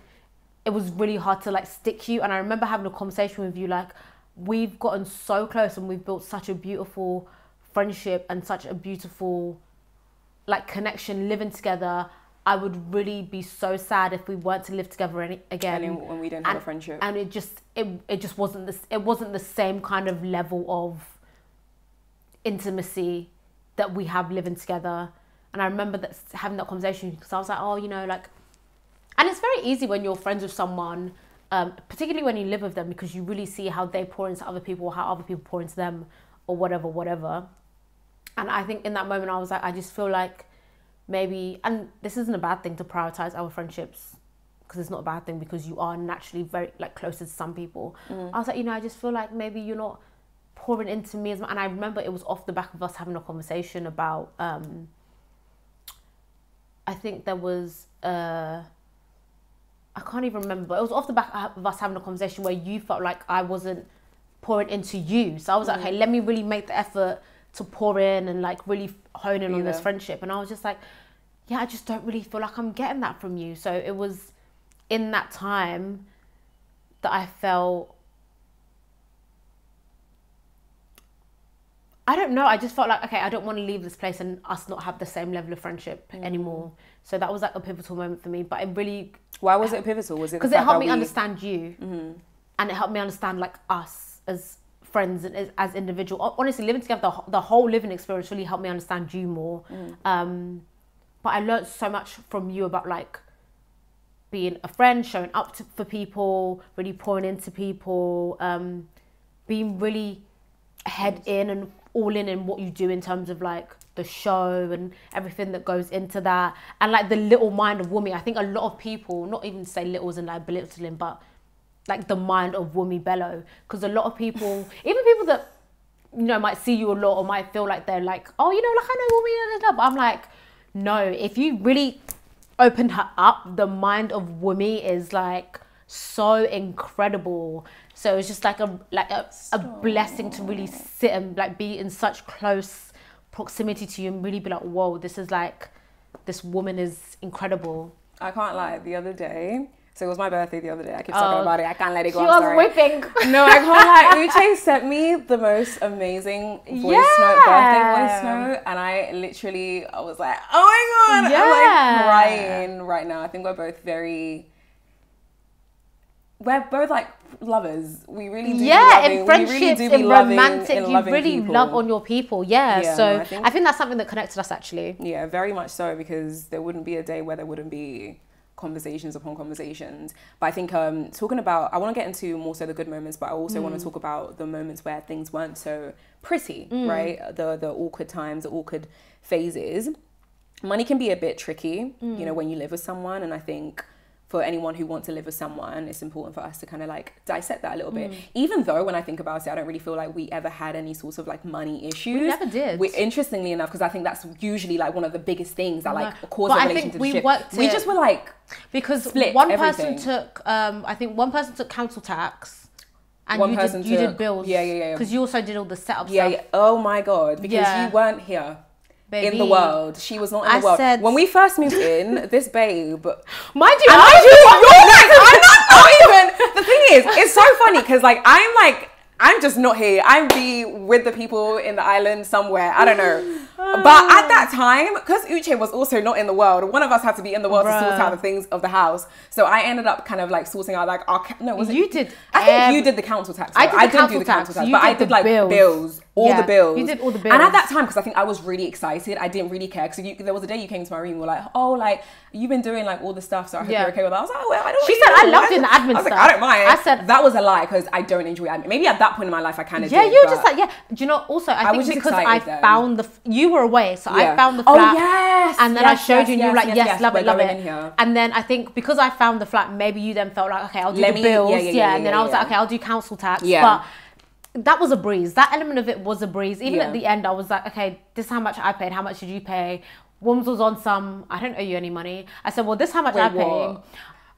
it was really hard to, like, stick you. And I remember having a conversation with you, like, we've gotten so close and we've built such a beautiful friendship and such a beautiful, like, connection living together. I would really be so sad if we weren't to live together any, again. And when we don't have and, a friendship. And it just, it, it just wasn't this, it wasn't the same kind of level of intimacy that we have living together. And I remember that, having that conversation because I was like, oh, you know, like, and it's very easy when you're friends with someone, um, particularly when you live with them, because you really see how they pour into other people, or how other people pour into them or whatever, whatever. And I think in that moment, I was like, I just feel like, maybe, and this isn't a bad thing to prioritize our friendships, because it's not a bad thing, because you are naturally very like closer to some people. Mm. I was like, you know, I just feel like maybe you're not pouring into me as much. And I remember it was off the back of us having a conversation about, um, I think there was, uh, I can't even remember, but it was off the back of us having a conversation where you felt like I wasn't pouring into you. So I was mm. like, okay, let me really make the effort to pour in and like really hone in on this friendship. And I was just like, yeah, I just don't really feel like I'm getting that from you. So it was in that time that I felt, I don't know, I just felt like, okay, I don't want to leave this place and us not have the same level of friendship mm. anymore. So that was like a pivotal moment for me, but it really... Why was it pivotal? Was it because it helped me we... understand you mm-hmm. and it helped me understand like us as friends and as, as individuals. Honestly, living together, the, the whole living experience really helped me understand you more. Mm. Um, but I learned so much from you about like being a friend, showing up to, for people, really pouring into people, um, being really head in and all in in what you do in terms of like the show and everything that goes into that, and like the little mind of Wunmi. I think a lot of people, not even say littles and like belittling, but like the mind of Wunmi Bello, because a lot of people, even people that you know might see you a lot or might feel like they're like, oh, you know, like I know Wunmi, but I'm like, no, if you really open her up, the mind of Wunmi is like so incredible. So it was just like a like a, a blessing to really sit and like be in such close proximity to you and really be like, whoa, this is like, this woman is incredible. I can't lie, the other day, so it was my birthday the other day, I keep talking oh, about it, I can't let it go, she I'm was sorry. Whipping. No, I can't lie, Uche sent me the most amazing voice yeah. note, birthday voice note, and I literally, I was like, oh my God, yeah. I'm like crying right now. I think we're both very... We're both like lovers. We really do. Yeah, in friendships, really in loving, romantic, in you really people. Love on your people. Yeah. yeah so I think, I think that's something that connected us actually. Yeah, very much so, because there wouldn't be a day where there wouldn't be conversations upon conversations. But I think um, talking about, I want to get into more so the good moments, but I also mm. want to talk about the moments where things weren't so pretty, mm. right? The the awkward times, the awkward phases. Money can be a bit tricky, mm. you know, when you live with someone, and I think. For anyone who wants to live with someone, it's important for us to kind of like dissect that a little bit. Mm. Even though when I think about it, I don't really feel like we ever had any sorts of like money issues. We never did. We, interestingly enough, because I think that's usually like one of the biggest things that like caused a relationship. We worked it. We just were like because split one everything. person took. Um, I think one person took council tax, and one you person did took, you did bills. Yeah, yeah, yeah. Because you also did all the setup yeah, stuff. Yeah. Oh my God, because yeah. you weren't here. Baby. In the world, she was not in I the world. Said... When we first moved in, this babe, mind you, I am not, not even. The thing is, it's so funny because like I'm like I'm just not here. I'm be with the people in the island somewhere. I don't know. But at that time, because Uche was also not in the world, one of us had to be in the world Bruh. to sort out the things of the house. So I ended up kind of like sorting out like our... No, was you it? did... I think um, you did the council tax. I, did I didn't do the council tax, tax but I did like bills. bills all yeah, the bills. You did all the bills. And at that time, because I think I was really excited, I didn't really care. Because there was a day you came to my room, you were like, oh, like, you've been doing like all the stuff, so I hope yeah. you're okay with that. I was like, oh, well, I don't She really said, know. I loved doing the admin stuff. I was like, I don't mind. I said... That was a lie, because I don't enjoy admin. Maybe at that point in my life, I kind of Yeah, did, you were just like, yeah. Do you know, also, I think because I found the... You were away, so yeah. I found the flat, oh, yes, and then yes, I showed yes, you, and you were like, yes, yes, yes love it, love it. And then I think because I found the flat, maybe you then felt like, okay, I'll do Let the me, bills, yeah, yeah, yeah, yeah and yeah, then yeah, I was yeah. like, okay, I'll do council tax, yeah. but that was a breeze. That element of it was a breeze. Even yeah. at the end, I was like, okay, this is how much I paid. How much did you pay? Wombs was on some. I don't owe you any money. I said, well, this is how much Wait, I paid. What?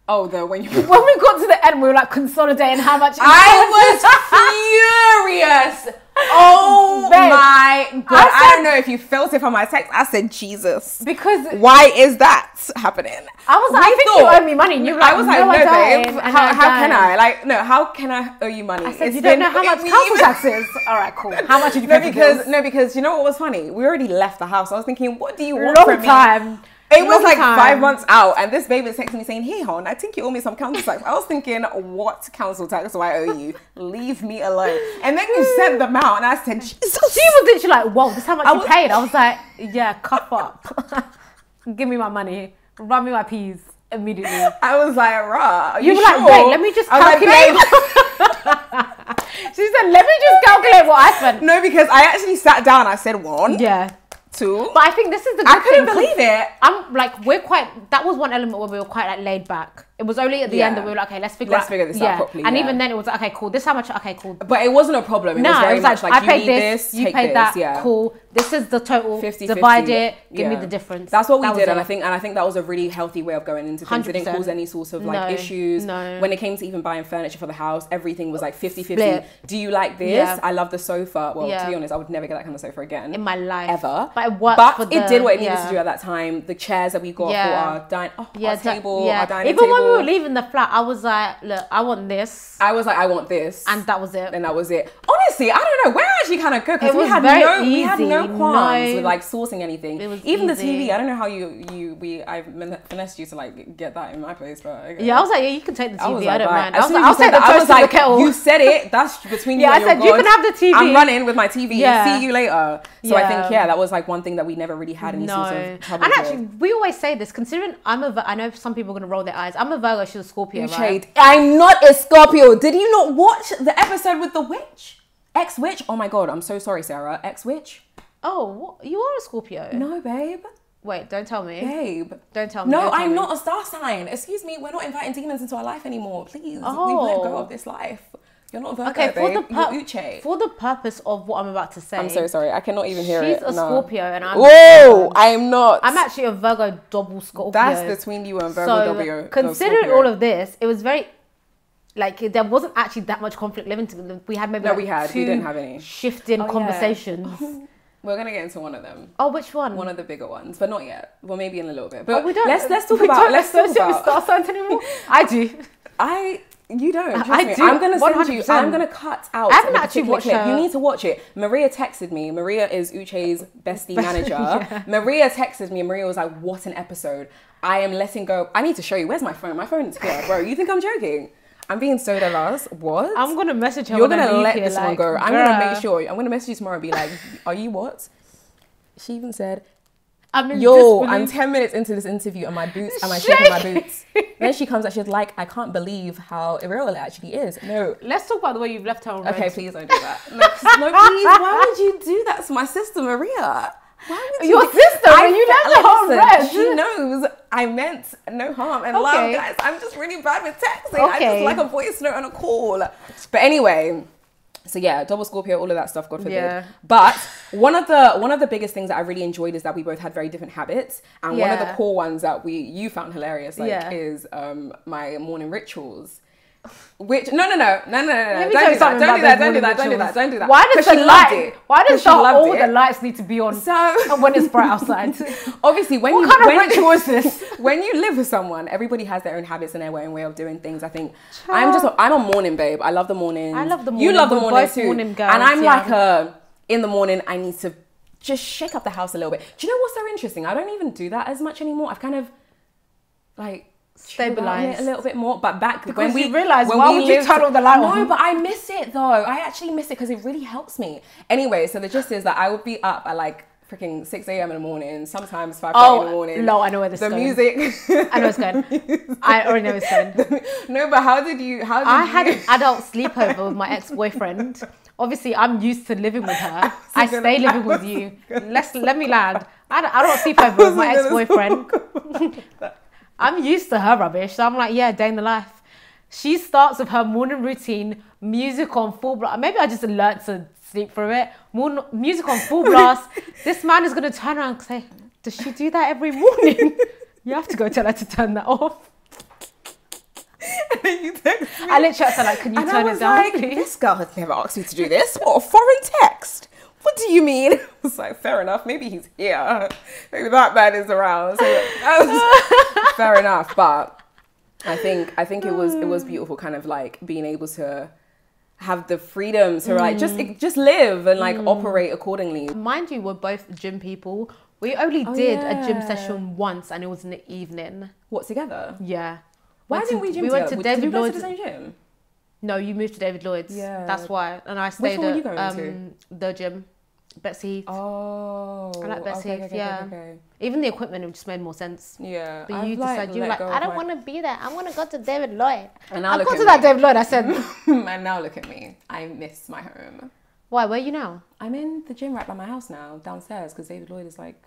Oh, though, when you when we got to the end, we were like consolidating how much. I was furious. Oh Babe, my God. I, said, I don't know if you felt it from my text. I said, Jesus. Because why is that happening? I was like, we I think thought, you owe me money. And you were like, I was like, no, no babe, how, how, how can I? Like, no, how can I owe you money? I said, it's you don't know how much council tax is. All right, cool. How much did you pay no, because No, because you know what was funny? We already left the house. I was thinking, what do you want Long from time. me? It Long was like time. five months out, and this babe is texting me saying, hey, hon, I think you owe me some council tax. I was thinking, what council tax do I owe you? Leave me alone. And then you sent them out, and I said, Jesus. She was literally like, whoa, this is how much I you was... paid. I was like, yeah, cup up. Give me my money. Run me my peas immediately. I was like, rah. You, you were sure? like, wait, let me just calculate. Like, she said, let me just calculate what I spent. No, because I actually sat down, I said, one. Yeah. Too. But I think this is the good thing. I couldn't believe it. I'm like, we're quite, that was one element where we were quite like laid back. It was only at the yeah. end that we were like, okay, let's figure let's out. figure this yeah. out properly. And yeah. even then, it was like, okay, cool. This is how much. Okay, cool. But it wasn't a problem. It no, was very it was much like, like I you paid need this, this, you take paid this, that. Yeah. Cool. This is the total. fifty, divide fifty. It. Give yeah. me the difference. That's what we that did, and it. I think, and I think that was a really healthy way of going into things. one hundred percent. It didn't cause any sort of like no, issues. No. When it came to even buying furniture for the house, everything was like fifty fifty. Do you like this? Yeah. I love the sofa. Well, yeah. to be honest, I would never get that kind of sofa again in my life ever. But it worked. But it did what it needed to do at that time. The chairs that we got for our table, our dining table. When we were leaving the flat, I was like, look, I want this. I was like, I want this. And that was it. And that was it. Honestly, I don't know. We're actually kind of good because we had no easy. we had no qualms no. with like sourcing anything. It was even easy. The T V. I don't know how you you we I finessed you to like get that in my place, but okay. yeah, I was like, yeah, you can take the T V. I, like, I don't right. mind. I was like, I'll take the toast like, the kettle. You said it. That's between you yeah, and I said your you God. Can have the T V. I'm running with my T V. Yeah. See you later. So yeah. I think yeah, that was like one thing that we never really had any no. sort of trouble. And actually, with. we always say this. Considering I'm a, I know some people are gonna roll their eyes. I'm a Virgo, she's a Scorpio, you right? Shade. I'm not a Scorpio. Did you not watch the episode with the witch? Ex-witch? Oh my God, I'm so sorry, Sarah. Ex-witch? Oh, what? You are a Scorpio. No, babe. Wait, don't tell me. Babe. Don't tell me. No, tell I'm me. not a star sign. Excuse me, we're not inviting demons into our life anymore. Please, oh. we've let go of this life. You're not a Virgo, okay, for babe. The You're Uche. For the purpose of what I'm about to say. I'm so sorry. I cannot even hear she's it. She's a no. Scorpio and I'm Whoa, I am not. I'm actually a Virgo double Scorpio. That's between you and Virgo so, double considering double all of this, it was very... Like, there wasn't actually that much conflict living together. We had maybe no, like we had. two we didn't have any. shifting oh, conversations. Yeah. We're going to get into one of them. Oh, which one? One of the bigger ones, but not yet. Well, maybe in a little bit. But oh, we don't, let's, let's talk we about... Don't let's talk about... Star signs anymore. I do. I... You don't. I me. do. I'm gonna send you. I'm gonna cut out. I haven't actually watched it. You need to watch it. Maria texted me. Maria is Uche's bestie manager. yeah. Maria texted me. And Maria was like, "What an episode! I am letting go. I need to show you. Where's my phone? My phone's here, bro. You think I'm joking? I'm being so delas. What? I'm gonna message her. You're gonna let here, this like, one go. I'm girl. gonna make sure. I'm gonna message you tomorrow and be like, "Are you what? She even said. I'm Yo, I'm ten minutes into this interview and my boots, am I shaking my boots? Then she comes and she's like, I can't believe how irreal it actually is. No. Let's talk about the way you've left her on red. Okay, please don't do that. No, no, please, why would you do that to my sister, Maria? Why would Your you sister, I, when you left her on red. She knows I meant no harm and okay. love, guys. I'm just really bad with texting. Okay. I just like a voice note and a call. But anyway... So yeah, double Scorpio, all of that stuff, God forbid. Yeah. But one of the one of the biggest things that I really enjoyed is that we both had very different habits. And yeah. one of the core ones that we you found hilarious, like, yeah. is um my morning rituals. Which no no no no no no don't do that don't do that don't do that don't do that don't do that why does the light why does all the lights need to be on so when it's bright outside? Obviously, when you when you was this when you live with someone, everybody has their own habits and their own way of doing things. I think I'm just I'm a morning babe. I love the morning. I love the morning. You love the morning too. And I'm like a in the morning I need to just shake up the house a little bit. Do you know what's so interesting? I don't even do that as much anymore. I've kind of like stabilize a little bit more, but back because when we realized when why we would lived, you turn all the light no, on? No, but I miss it though. I actually miss it because it really helps me. Anyway, so the gist is that I would be up at like freaking six A M in the morning, sometimes five thirty oh, in the morning. No, I know where this the is going. The music. I know it's going. I already know it's going. No, but how did you? How did I you... had an adult sleepover with my ex-boyfriend. Obviously, I'm used to living with her. I, I stay gonna, living I with you. Let's let me land. I don't, I don't sleep over with my ex-boyfriend. I'm used to her rubbish, so I'm like, yeah, day in the life. She starts with her morning routine, music on full blast. Maybe I just learnt to sleep through it. More music on full blast. This man is going to turn around and say, does she do that every morning? You have to go tell her to turn that off. And then you text me. I literally said, like, can you and turn it down, like, please? This girl has never asked me to do this. What a foreign text. What do you mean? I was like, fair enough. Maybe he's here. Maybe that man is around. So that was fair enough. But I think I think it was it was beautiful, kind of like being able to have the freedom to like mm. just just live and like mm. operate accordingly. Mind you, we're both gym people. We only oh, did yeah. a gym session once, and it was in the evening. What together? Yeah. Why didn't we gym we together? We went to David Lloyd. Did you guys go to the same gym? No, you moved to David Lloyd's. Yeah. That's why. And I stayed at you going um, to? the gym. Betsy. Oh. I like Betsy. Okay, okay, yeah. Okay, okay. Even the equipment just made more sense. Yeah. But you I've decided, like, you were like, I don't want to be there. I want to go to David Lloyd. And now I look got at to me. that David Lloyd. I said. And now look at me. I miss my home. Why? Where are you now? I'm in the gym right by my house now, downstairs, because David Lloyd is like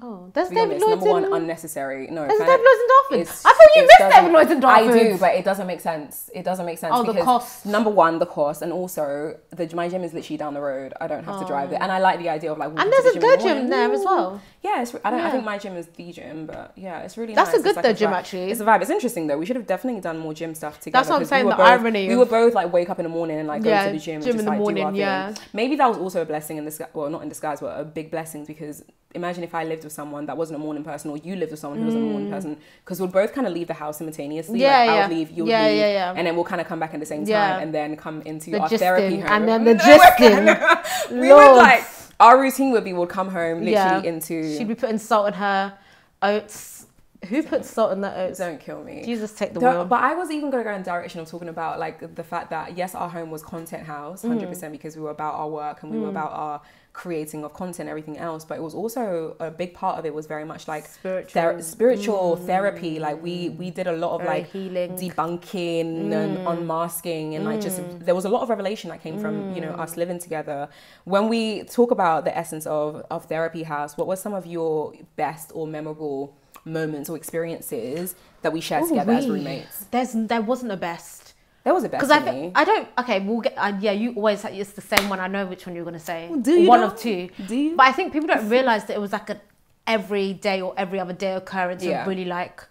Oh, that's David Lloyd. Number one, unnecessary. No, that's David Lloyd in Dartford. I thought you missed David Lloyd in Dartford. I do, but it doesn't make sense. It doesn't make sense. Oh, the cost. Number one, the cost, and also the my gym is literally down the road. I don't have oh. to drive there, and I like the idea of like. And there's a good gym there as well. Yeah, it's, I don't. Yeah. I think my gym is the gym, but yeah, it's really. That's nice. a good like though, a gym actually. It's a vibe. It's interesting though. We should have definitely done more gym stuff together. That's what I'm saying. We the both, irony. We were both like wake up in the morning and like yeah, go to the gym. Gym in the morning. Yeah. Maybe that was also a blessing in disguise. Well, not in disguise, but a big blessing because imagine if I lived with someone that wasn't a morning person or you lived with someone who wasn't a morning person because we'll both kind of leave the house simultaneously. Yeah, like, yeah. I'll leave, you'll yeah, leave, yeah, yeah. and then we'll kind of come back at the same yeah. time and then come into the our therapy home. And then the gisting. we would like, our routine would be we'll come home literally yeah. into... She'd be putting salt in her oats. Who puts salt in the oats? Don't kill me. Jesus, take the wheel. But I was even going to go in the direction of talking about like the fact that yes, our home was content house, one hundred percent mm. because we were about our work and we mm. were about our creating of content, everything else. But it was also a big part of it was very much like spiritual, ther spiritual mm. therapy. Like we we did a lot of very like healing, debunking mm. and unmasking, and mm. like just there was a lot of revelation that came from mm. you know us living together. When we talk about the essence of of therapy house, what were some of your best or memorable moments or experiences that we shared Ooh, together we. as roommates? There's there wasn't a best. There was a best. Because I I don't. Okay, we'll get. Uh, yeah, you always. It's the same one. I know which one you're gonna say. Well, do you? One of two. Do you? But I think people don't realize that it was like an every day or every other day occurrence. Yeah. Of really like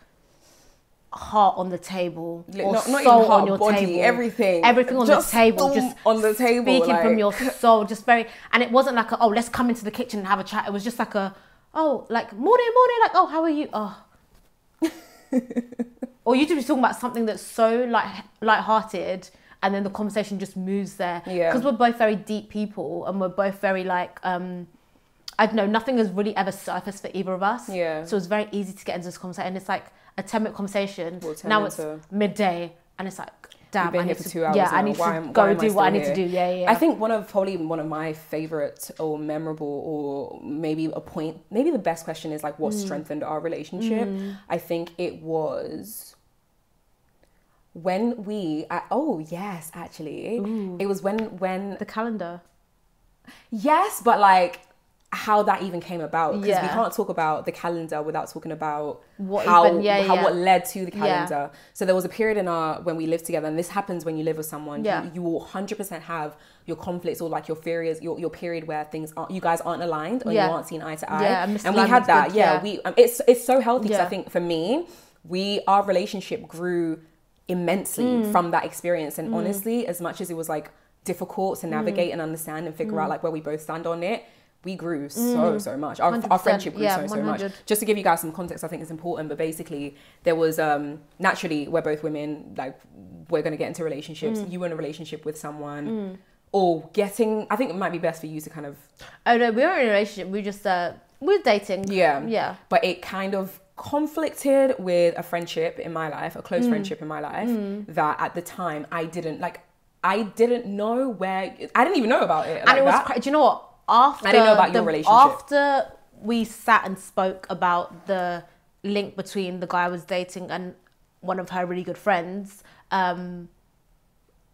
heart on the table, or not, not soul heart, on your body, table, everything, everything on just the table, just on the table, speaking like... from your soul, just very. And it wasn't like a, oh, let's come into the kitchen and have a chat. It was just like a. Oh, like, morning, morning, like, oh, how are you? Oh. Or you two be talking about something that's so light, light-hearted, and then the conversation just moves there. Yeah. Because we're both very deep people, and we're both very, like, um, I don't know, nothing has really ever surfaced for either of us. Yeah. So it's very easy to get into this conversation. And it's like a ten-minute conversation. Now it's midday, and it's like... Damn, You've been I here for two hours. Yeah, now. I need why to am, go do what I, I need here? to do. Yeah, yeah. I think one of probably one of my favorite or memorable or maybe a point, maybe the best question is like what mm. strengthened our relationship. Mm. I think it was when we. I, oh yes, actually, Ooh. it was when when the calendar. Yes, but like. how that even came about, because yeah. we can't talk about the calendar without talking about what how, even, yeah, how yeah. what led to the calendar. Yeah. So there was a period in our when we lived together, and this happens when you live with someone. Yeah. You, you will one hundred percent have your conflicts or like your furious your your period where things aren't you guys aren't aligned or yeah. you aren't seen eye to eye. Yeah, and we had that. Good, yeah, yeah, we um, it's it's so healthy. Yeah. 'Cause I think for me, we our relationship grew immensely mm. from that experience, and mm. honestly, as much as it was like difficult to navigate mm. and understand and figure mm. out like where we both stand on it. We grew so, so much. Our, our friendship grew yeah, so, so one hundred. much. Just to give you guys some context, I think it's important, but basically there was, um, naturally, we're both women, like, we're going to get into relationships. Mm. You were in a relationship with someone mm. or getting, I think it might be best for you to kind of... Oh, no, we weren't in a relationship. We just, uh, we were dating. Yeah. Yeah. But it kind of conflicted with a friendship in my life, a close mm. friendship in my life mm. that at the time I didn't, like, I didn't know where, I didn't even know about it. And like it was, that. do you know what? After I didn't know about your the, relationship. After we sat and spoke about the link between the guy I was dating and one of her really good friends, um,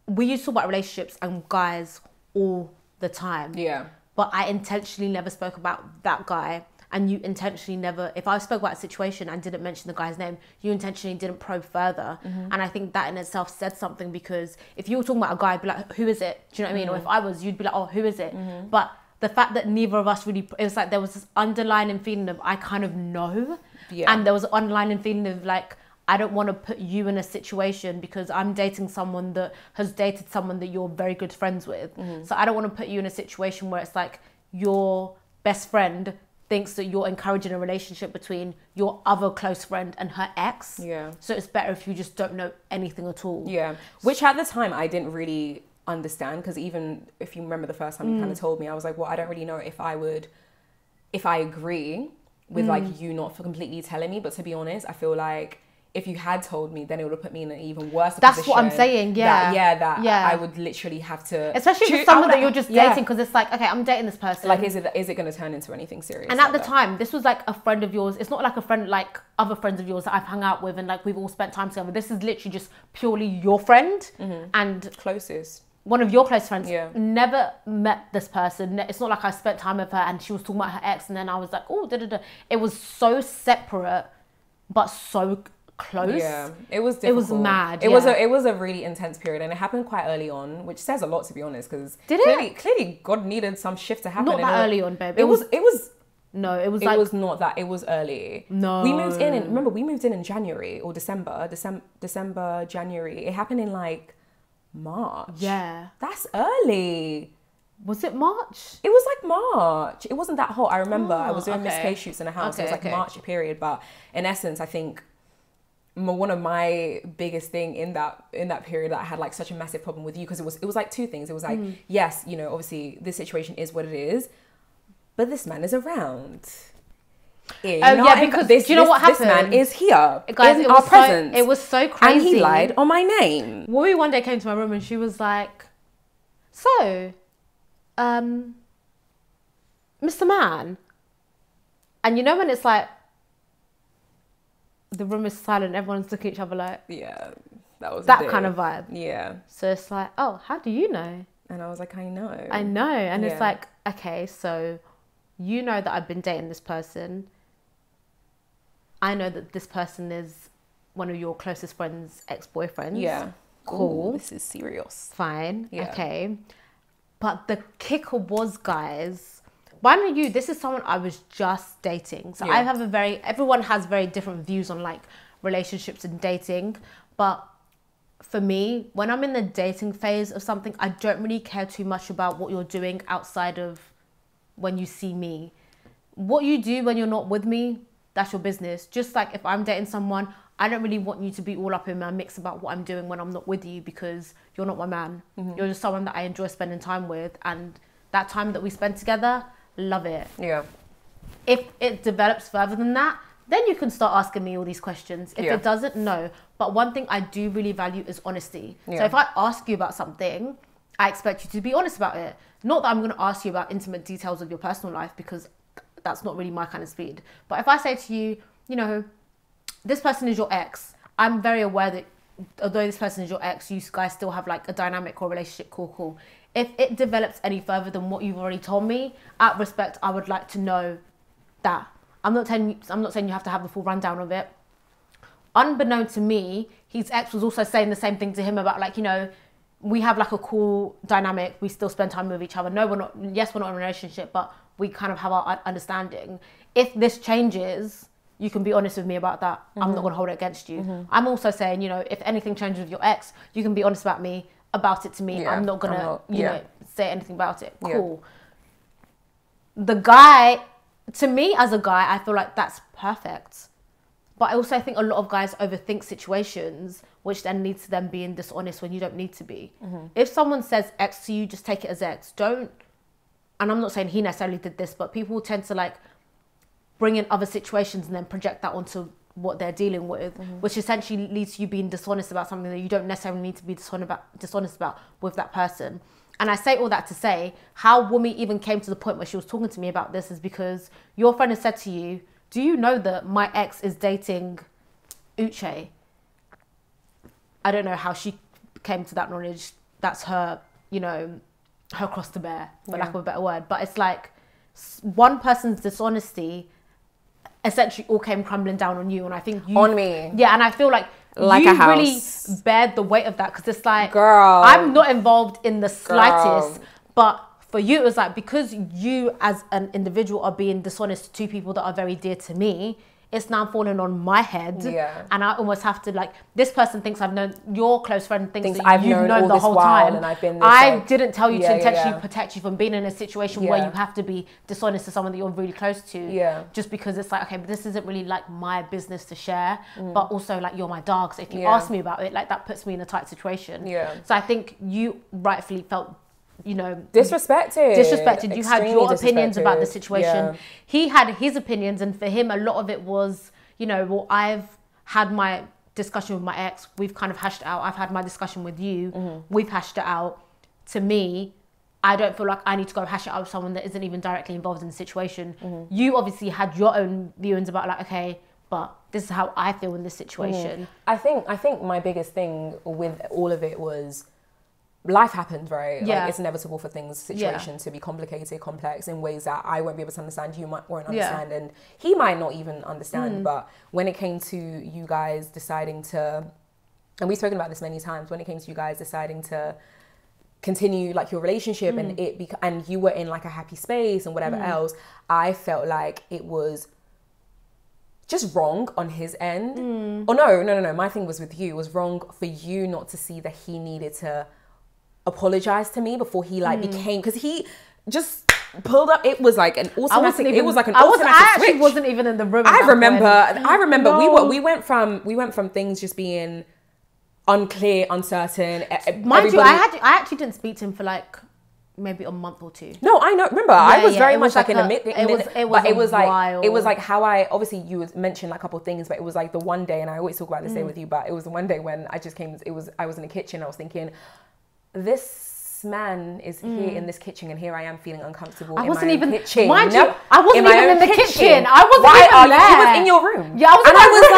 we used to talk about relationships and guys all the time. Yeah. But I intentionally never spoke about that guy. And you intentionally never, if I spoke about a situation and didn't mention the guy's name, you intentionally didn't probe further. Mm-hmm. And I think that in itself said something, because if you were talking about a guy, I'd be like, who is it? Do you know what mm-hmm. I mean? Or if I was, you'd be like, oh, who is it? Mm-hmm. But the fact that neither of us really, it was like there was this underlying feeling of I kind of know. Yeah. And there was an underlying feeling of like, I don't want to put you in a situation because I'm dating someone that has dated someone that you're very good friends with. Mm-hmm. So I don't want to put you in a situation where it's like your best friend thinks that you're encouraging a relationship between your other close friend and her ex. Yeah. So it's better if you just don't know anything at all. Yeah. Which at the time I didn't really understand, because even if you remember the first time mm. you kind of told me, I was like, well, I don't really know if I would, if I agree with mm. like you not for completely telling me. But to be honest, I feel like if you had told me, then it would have put me in an even worse That's position. That's what I'm saying. Yeah. That, yeah. That yeah. I would literally have to, especially with someone that you're just yeah. dating, because it's like, okay, I'm dating this person. Like, is it is it going to turn into anything serious? And at like the time, that? this was like a friend of yours. It's not like a friend like other friends of yours that I've hung out with and like we've all spent time together. This is literally just purely your friend mm-hmm. and closest. one of your close friends, yeah. never met this person. It's not like I spent time with her and she was talking about her ex and then I was like, oh, da da da. It was so separate, but so close. Yeah, it was difficult. It was mad. It yeah. was a it was a really intense period and it happened quite early on, which says a lot, to be honest, because clearly, clearly God needed some shift to happen. Not that early on, babe. It, it was, was, it was, no, it was like. It was not that, it was early. No. We moved in, and remember, we moved in in January or December, December, December, January. It happened in like, March. Yeah. That's early. Was it March? It was like March. It wasn't that hot. I remember oh, I was doing okay. Miss Play shoots in a house. Okay, it was like okay. March period. But in essence, I think one of my biggest thing in that in that period that I had like such a massive problem with you, because it was it was like two things. It was like, mm. yes, you know, obviously this situation is what it is, but this man is around. In, oh yeah, because this, do you know this, what happened? This man is here, guys. In it was our so, presence. It was so crazy, and he lied on my name. Wooey one day came to my room and she was like, "So, um, Mister Man," and you know when it's like the room is silent, everyone's looking at each other like, "Yeah, that was that kind of vibe." Yeah. So it's like, "Oh, how do you know?" And I was like, "I know, I know," and yeah. it's like, "Okay, so you know that I've been dating this person." I know that this person is one of your closest friends' ex-boyfriends. Yeah. Cool. Ooh, this is serious. Fine. Yeah. Okay. But the kicker was, guys, mind you, this is someone I was just dating. So yeah. I have a very, everyone has very different views on like relationships and dating. But for me, when I'm in the dating phase of something, I don't really care too much about what you're doing outside of when you see me. What you do when you're not with me, that's your business. Just like if I'm dating someone, I don't really want you to be all up in my mix about what I'm doing when I'm not with you, because you're not my man. Mm-hmm. You're just someone that I enjoy spending time with, and that time that we spend together, love it. Yeah. If it develops further than that, then you can start asking me all these questions. If yeah. it doesn't, no. But one thing I do really value is honesty. Yeah. So if I ask you about something, I expect you to be honest about it. Not that I'm going to ask you about intimate details of your personal life, because that's not really my kind of speed. But if I say to you, you know, this person is your ex, I'm very aware that although this person is your ex, you guys still have like a dynamic or relationship, cool, cool. If it develops any further than what you've already told me, out of respect, I would like to know that. I'm not telling you, I'm not saying you have to have the full rundown of it. Unbeknown to me, his ex was also saying the same thing to him about like, you know, we have like a cool dynamic. We still spend time with each other. No, we're not, yes, we're not in a relationship, but we kind of have our understanding. If this changes, you can be honest with me about that. Mm-hmm. I'm not going to hold it against you. Mm-hmm. I'm also saying, you know, if anything changes with your ex, you can be honest about me, about it to me. Yeah, I'm not going to, you yeah. know, say anything about it. Cool. Yeah. The guy, to me as a guy, I feel like that's perfect. But I also think a lot of guys overthink situations, which then leads to them being dishonest when you don't need to be. Mm-hmm. If someone says X to you, just take it as X. Don't, and I'm not saying he necessarily did this, but people tend to like bring in other situations and then project that onto what they're dealing with, mm-hmm. which essentially leads to you being dishonest about something that you don't necessarily need to be dishonest about, dishonest about with that person. And I say all that to say, how Wunmi even came to the point where she was talking to me about this is because your friend has said to you, do you know that my ex is dating Uche? I don't know how she came to that knowledge. That's her, you know, her cross to bear, for yeah. lack of a better word. But it's like one person's dishonesty essentially all came crumbling down on you. And I think you... On me. Yeah, and I feel like... Like you a house. Really bared the weight of that, because it's like... Girl. I'm not involved in the slightest, Girl. But... For you, it was like, because you as an individual are being dishonest to two people that are very dear to me, it's now falling on my head. Yeah. And I almost have to, like, this person thinks I've known, your close friend thinks, thinks that I've you've known, known the whole time. And I've been I like, didn't tell you yeah, to intentionally yeah. protect you from being in a situation yeah. where you have to be dishonest to someone that you're really close to. Yeah. Just because it's like, okay, but this isn't really like my business to share, mm. but also like you're my dog. So if you yeah. ask me about it, like that puts me in a tight situation. Yeah. So I think you rightfully felt, you know, disrespected disrespected you had your opinions about the situation. Yeah. He had his opinions, and for him a lot of it was, you know, well, I've had my discussion with my ex, we've kind of hashed it out. I've had my discussion with you, mm-hmm. we've hashed it out. To me, I don't feel like I need to go hash it out with someone that isn't even directly involved in the situation. Mm-hmm. You obviously had your own viewings about like, okay, but this is how I feel in this situation. Mm-hmm. I think I think my biggest thing with all of it was life happens, right? Yeah. Like, it's inevitable for things, situations yeah. to be complicated, complex in ways that I won't be able to understand, you might, won't understand, yeah. and he might not even understand. Mm. But when it came to you guys deciding to, and we've spoken about this many times, when it came to you guys deciding to continue like your relationship mm. and it, bec- and you were in like a happy space and whatever mm. else, I felt like it was just wrong on his end. Mm. Oh no, no, no, no, my thing was with you, it was wrong for you not to see that he needed to apologize to me before he like mm. became, because he just pulled up, it was like an automatic, even, it was like an I automatic I actually switch. wasn't even in the room. I remember, I remember no. we were, we went from, we went from things just being unclear, uncertain. Mind you, I, had to, I actually didn't speak to him for like, maybe a month or two. No, I know. Remember, yeah, I was yeah, very much was like, like a, in a minute. It was, it was, but it was like while. It was like how I obviously you mentioned like a couple of things, but it was like the one day, and I always talk about this mm. day with you. But it was the one day when I just came. It was I was in the kitchen. I was thinking, this man is mm. here in this kitchen, and here I am feeling uncomfortable. I in wasn't my even kitchen. Mind no, you, I wasn't in even in the kitchen. kitchen. I wasn't Why even are there. You was in your room. Yeah, I was. And I was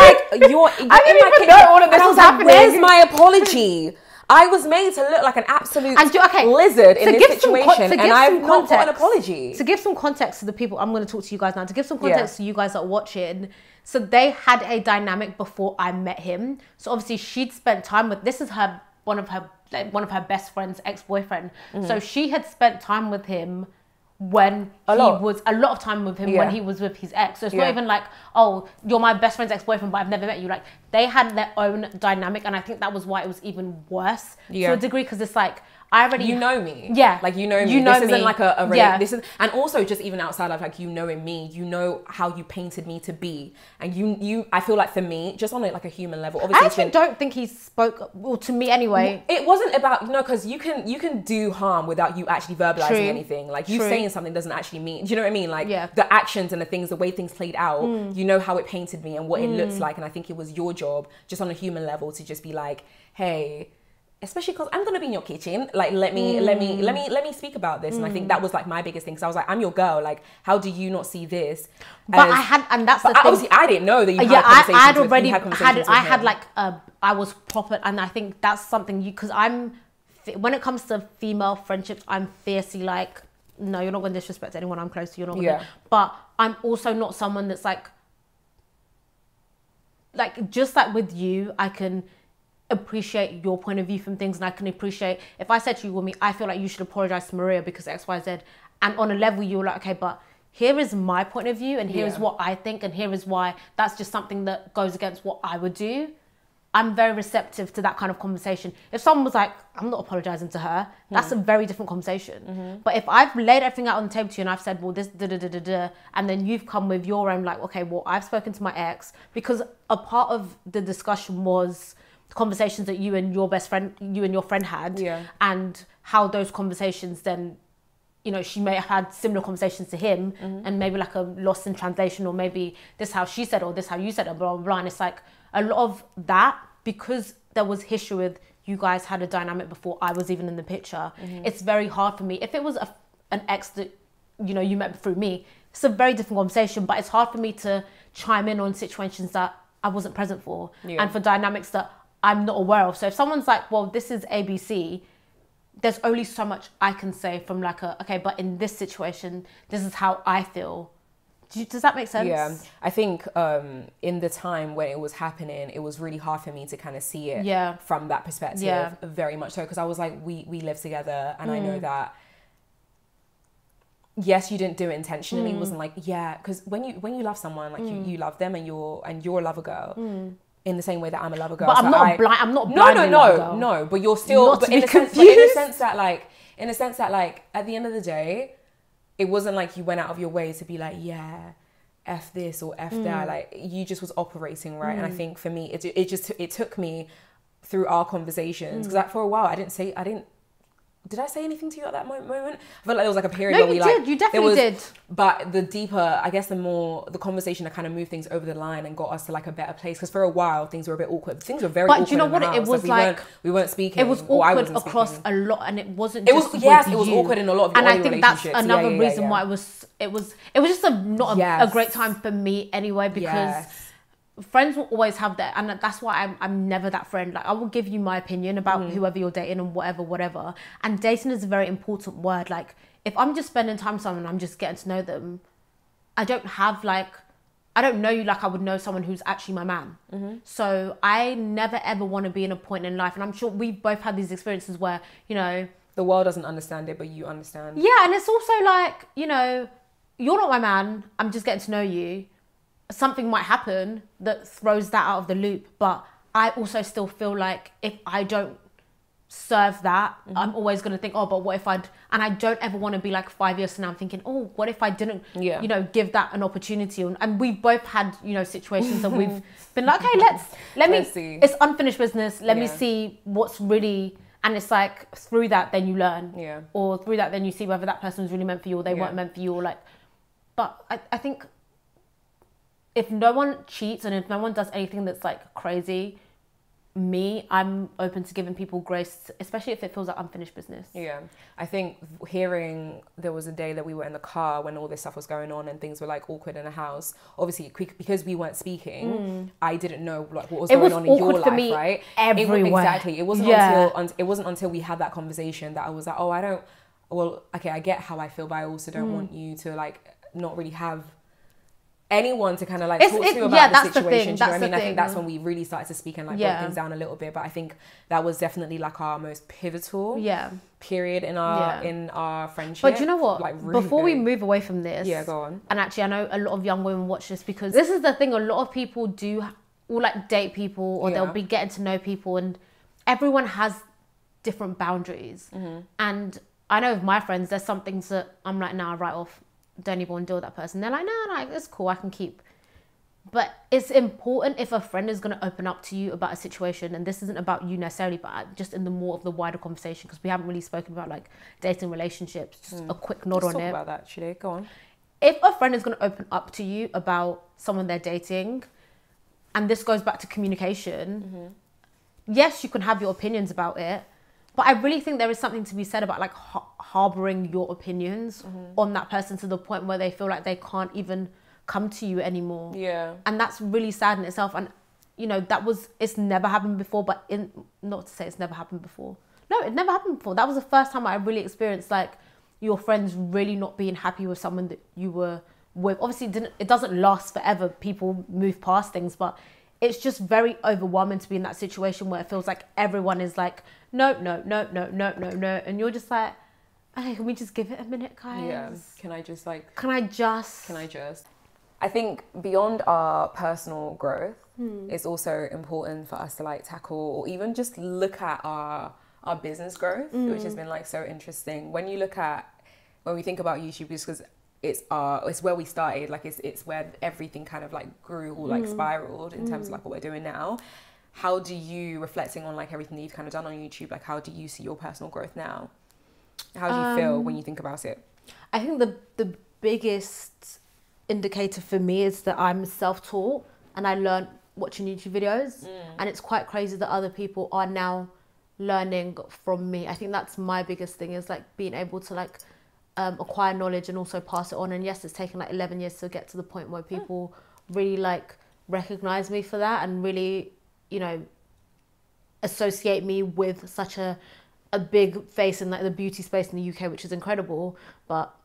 like, you're. I didn't even kitchen. know all of this was happening. Where's my apology? I was made to look like an absolute and do, okay, lizard in this situation, con- and I've not got an apology. To give some context to the people, I'm going to talk to you guys now. To give some context yeah. to you guys that are watching, so they had a dynamic before I met him. So obviously she'd spent time with, this is her one of her like, one of her best friend's ex-boyfriend. Mm-hmm. So she had spent time with him when a he lot. was a lot of time with him yeah. when he was with his ex. So it's yeah. not even like, oh, you're my best friend's ex-boyfriend, but I've never met you. Like, they had their own dynamic, and I think that was why it was even worse yeah. to a degree, because it's like, I already you know me yeah like you know me you know this me. Isn't like a, a really, yeah. this is, and also just even outside of like you knowing me, you know how you painted me to be, and you you I feel like for me just on a, like a human level, obviously I actually been, don't think he spoke well to me anyway. It wasn't about, you know, because you can you can do harm without you actually verbalizing True. anything, like you True. saying something doesn't actually mean, do you know what I mean, like yeah. the actions and the things, the way things played out, mm. you know how it painted me and what mm. it looks like, and I think it was your job just on a human level to just be like, hey, especially because I'm gonna be in your kitchen, like let me mm. let me let me let me speak about this. Mm. And I think that was like my biggest thing, because I was like, I'm your girl, like how do you not see this? But as, I had, and that's the I, thing. Obviously, I didn't know that you had yeah, conversations. Yeah, I had already with, had, had with I him. had like a, I was proper, and I think that's something you, because I'm when it comes to female friendships, I'm fiercely like, no, you're not gonna disrespect anyone I'm close to. You're not gonna, yeah. but I'm also not someone that's like, like just like with you, I can appreciate your point of view from things, and I can appreciate if I said to you, Wunmi, I feel like you should apologize to Maria because X Y Z, and on a level you were like, okay, but here is my point of view, and here yeah. is what I think, and here is why that's just something that goes against what I would do. I'm very receptive to that kind of conversation. If someone was like, I'm not apologizing to her, that's mm. a very different conversation. Mm-hmm. But if I've laid everything out on the table to you and I've said, well, this da da da da da, and then you've come with your own like, okay, well, I've spoken to my ex, because a part of the discussion was conversations that you and your best friend, you and your friend had, yeah. and how those conversations then, you know, she may have had similar conversations to him, mm-hmm. and maybe like a loss in translation, or maybe this how she said, or this how you said, and blah blah blah. And it's like a lot of that, because there was history with you guys had a dynamic before I was even in the picture. Mm-hmm. It's very hard for me. If it was a, an ex that, you know, you met through me, it's a very different conversation. But it's hard for me to chime in on situations that I wasn't present for, yeah. and for dynamics that I'm not aware of. So if someone's like, well, this is A B C, there's only so much I can say from like a, okay, but in this situation, this is how I feel. Do you, does that make sense? Yeah. I think um, in the time when it was happening, it was really hard for me to kind of see it yeah. from that perspective, yeah. very much so. Because I was like, we, we live together, and mm. I know that, yes, you didn't do it intentionally. Mm. It wasn't like, yeah, because when you when you love someone, like mm. you, you love them, and you're, and you're a lover girl, mm. in the same way that I'm a lover girl. But I'm so not I, blind, I'm not blind. No, no, no, girl. no. But you're still, not but to in be the confused. Sense, but in the sense that like, in the sense that like, at the end of the day, it wasn't like you went out of your way to be like, yeah, F this or F mm. that. Like, you just was operating, right? Mm. And I think for me, it it just, it took me through our conversations. Because mm. like for a while, I didn't say, I didn't, did I say anything to you at that moment? I felt like there was like a period no, where we did. like... No, you did. You definitely was, did. But the deeper, I guess the more, the conversation that kind of moved things over the line and got us to like a better place. Because for a while, things were a bit awkward. Things were very but awkward. But do you know what? It was like... We, like weren't, we weren't speaking. It was awkward across speaking. a lot, and it wasn't it just was, Yes, it was you. awkward in a lot of and your relationships. And I think that's another yeah, yeah, reason yeah, yeah. why it was... It was It was just a, not a, yes. a great time for me anyway, because... Yes. friends will always have that, and that's why I'm, I'm never that friend. Like, I will give you my opinion about mm. whoever you're dating and whatever, whatever. And dating is a very important word. Like, if I'm just spending time with someone, I'm just getting to know them, I don't have like, I don't know you like I would know someone who's actually my man. Mm-hmm. So I never ever want to be in a point in life, and I'm sure we both had these experiences where, you know, the world doesn't understand it, but you understand. Yeah, and it's also like, you know, you're not my man, I'm just getting to know you. Something might happen that throws that out of the loop, but I also still feel like if I don't serve that, mm-hmm. I'm always going to think, oh, but what if I'd... And I don't ever want to be like five years from now, I'm thinking, oh, what if I didn't, yeah. you know, give that an opportunity? And we both had, you know, situations that we've been like, okay, let's... Let let's me... see. It's unfinished business. Let yeah. me see what's really... And it's like, through that, then you learn. Yeah. Or through that, then you see whether that person was really meant for you or they yeah. weren't meant for you, or like... But I, I think... If no one cheats and if no one does anything that's like crazy, me, I'm open to giving people grace, especially if it feels like unfinished business. Yeah. I think hearing, there was a day that we were in the car when all this stuff was going on and things were like awkward in the house. Obviously, because we weren't speaking, mm. I didn't know like what was it going was on in your life, me right? Everywhere. It was, exactly. It wasn't yeah. until it wasn't until we had that conversation that I was like, oh, I don't. Well, okay, I get how I feel, but I also don't mm. want you to like not really have anyone to kind of like it's, talk it, to about yeah, the situation. The thing, do you know what I mean? Thing. I think that's when we really started to speak and like yeah. break things down a little bit. But I think that was definitely like our most pivotal yeah. period in our yeah. in our friendship. But do you know what? Like, really before big. we move away from this, yeah, go on. And actually, I know a lot of young women watch this, because this is the thing. A lot of people do will like date people, or yeah. they'll be getting to know people, and everyone has different boundaries. Mm-hmm. And I know with my friends, there's some things that I'm like, nah, right off. Don't even want to deal with that person. They're like, no, no, it's cool, I can keep. But it's important if a friend is going to open up to you about a situation, and this isn't about you necessarily, but just in the more of the wider conversation, because we haven't really spoken about like dating relationships, just mm. a quick nod Let's on talk it. About that, actually. Go on. If a friend is going to open up to you about someone they're dating, and this goes back to communication, mm-hmm. yes, you can have your opinions about it, but I really think there is something to be said about like har harboring your opinions mm-hmm. on that person to the point where they feel like they can't even come to you anymore. Yeah. And that's really sad in itself. And, you know, that was, it's never happened before, but in, not to say it's never happened before. No, it never happened before. That was the first time I really experienced like your friends really not being happy with someone that you were with. Obviously, it, didn't, it doesn't last forever. People move past things, but it's just very overwhelming to be in that situation where it feels like everyone is like, no, no, no, no, no, no, no. And you're just like, okay, can we just give it a minute, guys? Yeah, can I just like... Can I just... Can I just... I think beyond our personal growth, hmm. it's also important for us to like tackle or even just look at our, our business growth, mm. which has been like so interesting. When you look at, when we think about YouTube, just because it's our, it's where we started, like it's it's where everything kind of like grew or like mm. spiraled in mm. terms of like what we're doing now. How do you, reflecting on like everything that you've kind of done on YouTube, like how do you see your personal growth now? How do you um, feel when you think about it? I think the the biggest indicator for me is that I'm self-taught, and I learned watching YouTube videos, mm. and it's quite crazy that other people are now learning from me. I think that's my biggest thing, is like being able to like Um, acquire knowledge and also pass it on. And yes, it's taken like eleven years to get to the point where people mm. really like recognize me for that, and really, you know, associate me with such a a big face in like the beauty space in the U K, which is incredible. But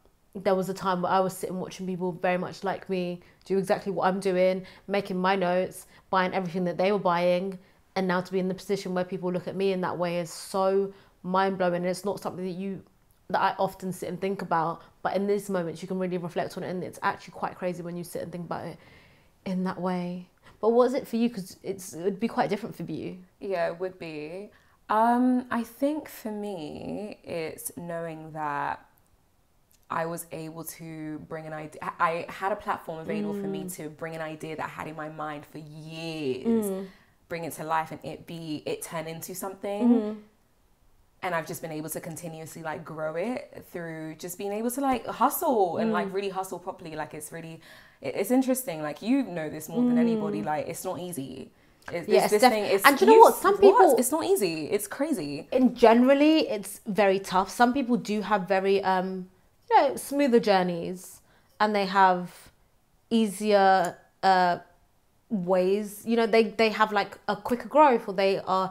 there was a time where I was sitting watching people very much like me do exactly what I'm doing, making my notes, buying everything that they were buying, and now to be in the position where people look at me in that way is so mind-blowing. And it's not something that you that I often sit and think about, but in these moments you can really reflect on it, and it's actually quite crazy when you sit and think about it in that way. But what is it for you? Because it's it would be quite different for you. Yeah, it would be. Um, I think for me, it's knowing that I was able to bring an idea. I had a platform available mm. for me to bring an idea that I had in my mind for years, mm. bring it to life, and it be it turn into something. Mm. And I've just been able to continuously like grow it through just being able to like hustle and mm. like really hustle properly. Like it's really, it's interesting. Like, you know this more mm. than anybody. Like, it's not easy. It's, yeah, this, it's this thing. It's, and you know what? Some people, what? It's not easy. It's crazy. And generally, it's very tough. Some people do have very, um, you know, smoother journeys, and they have easier uh, ways, you know, they, they have like a quicker growth, or they are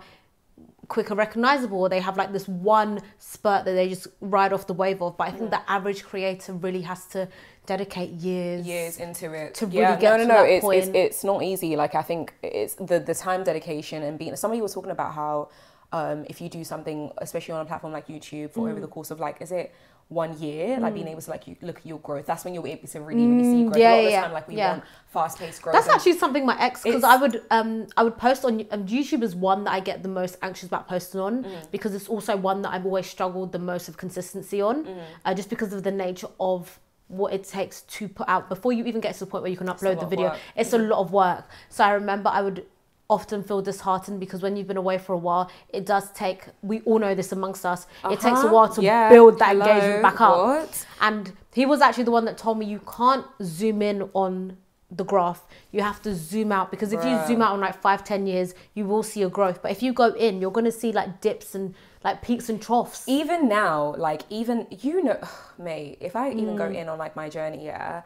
quicker recognizable, or they have like this one spurt that they just ride off the wave of. But I think yeah. the average creator really has to dedicate years years into it to really yeah. get no, no, to no, that it's, point. It's, it's not easy. Like I think it's the, the time dedication and being, somebody was talking about how um, if you do something, especially on a platform like YouTube, for mm. over the course of like, is it one year, like mm. being able to like you look at your growth, that's when you'll be able to really really see growth. Yeah, a lot yeah, of the time, like we yeah. want fast-paced growth. That's actually something my ex, because I would um I would post on um, YouTube is one that I get the most anxious about posting on, mm. because it's also one that I've always struggled the most of consistency on, mm. uh, just because of the nature of what it takes to put out before you even get to the point where you can upload the video. It's mm. a lot of work. So I remember I would often feel disheartened, because when you've been away for a while, it does take, we all know this amongst us, uh-huh. it takes a while to yeah. build that Hello. engagement back up. What? And he was actually the one that told me you can't zoom in on the graph, you have to zoom out, because if Bruh. you zoom out on like five, ten years, you will see a growth. But if you go in, you're going to see like dips and like peaks and troughs. Even now, like even, you know, mate, if I even mm. go in on like my journey, yeah,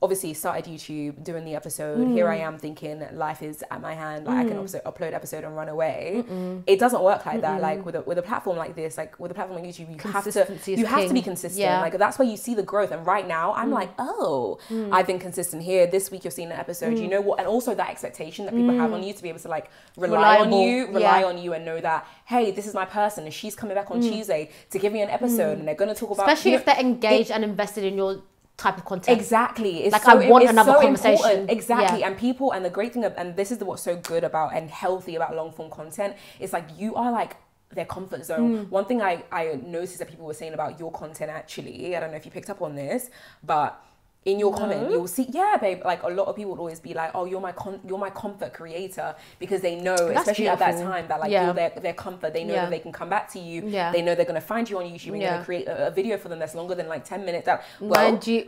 obviously started YouTube, doing the episode, mm. here I am thinking life is at my hand, like mm. I can also upload episode and run away. Mm-mm. It doesn't work like Mm-mm. that. Like with a, with a platform like this, like with a platform like YouTube, you have to you have king. to be consistent. Yeah. Like that's where you see the growth. And right now I'm mm. like, oh, mm. I've been consistent here. This week you're seeing an episode, mm. you know what? And also that expectation that people mm. have on you to be able to like rely Reliable. on you, rely yeah. on you and know that, hey, this is my person and she's coming back on mm. Tuesday to give me an episode mm. and they're going to talk about- Especially if know, they're engaged it, and invested in your type of content. Exactly. It's like so, I want it's another so conversation. Important. Exactly. Yeah. And people, and the great thing, of, and this is the, what's so good about and healthy about long form content, it's like you are like their comfort zone. Mm. One thing I, I noticed that people were saying about your content actually, I don't know if you picked up on this, but in your no. comment, you'll see, yeah, babe, like a lot of people would always be like, oh, you're my con you're my comfort creator, because they know, That's especially beautiful. at that time, that like yeah. you're their, their comfort. They know yeah. that they can come back to you. Yeah. They know they're going to find you on YouTube and yeah. you're going to create a, a video for them that's longer than like ten minutes. That, well, Mind you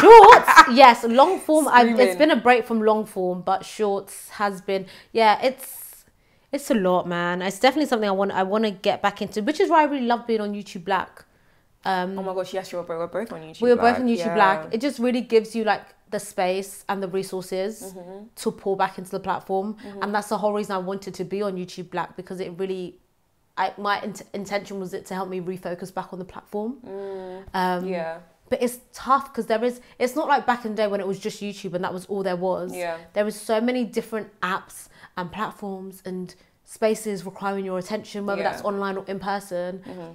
shorts, yes, long form. I've, it's been a break from long form, but shorts has been, yeah, it's, it's a lot, man. It's definitely something I want, I want to get back into, which is why I really love being on YouTube Black. Um, oh my gosh, yes, you were, we're both on YouTube Black. We were Black. both on YouTube yeah. Black. It just really gives you like the space and the resources mm-hmm. to pour back into the platform. Mm-hmm. And that's the whole reason I wanted to be on YouTube Black, because it really, I, my int intention was it to help me refocus back on the platform. Mm. Um, yeah. But it's tough because there is, it's not like back in the day when it was just YouTube and that was all there was. Yeah. There was so many different apps and platforms and spaces requiring your attention, whether yeah. that's online or in person. Mm-hmm.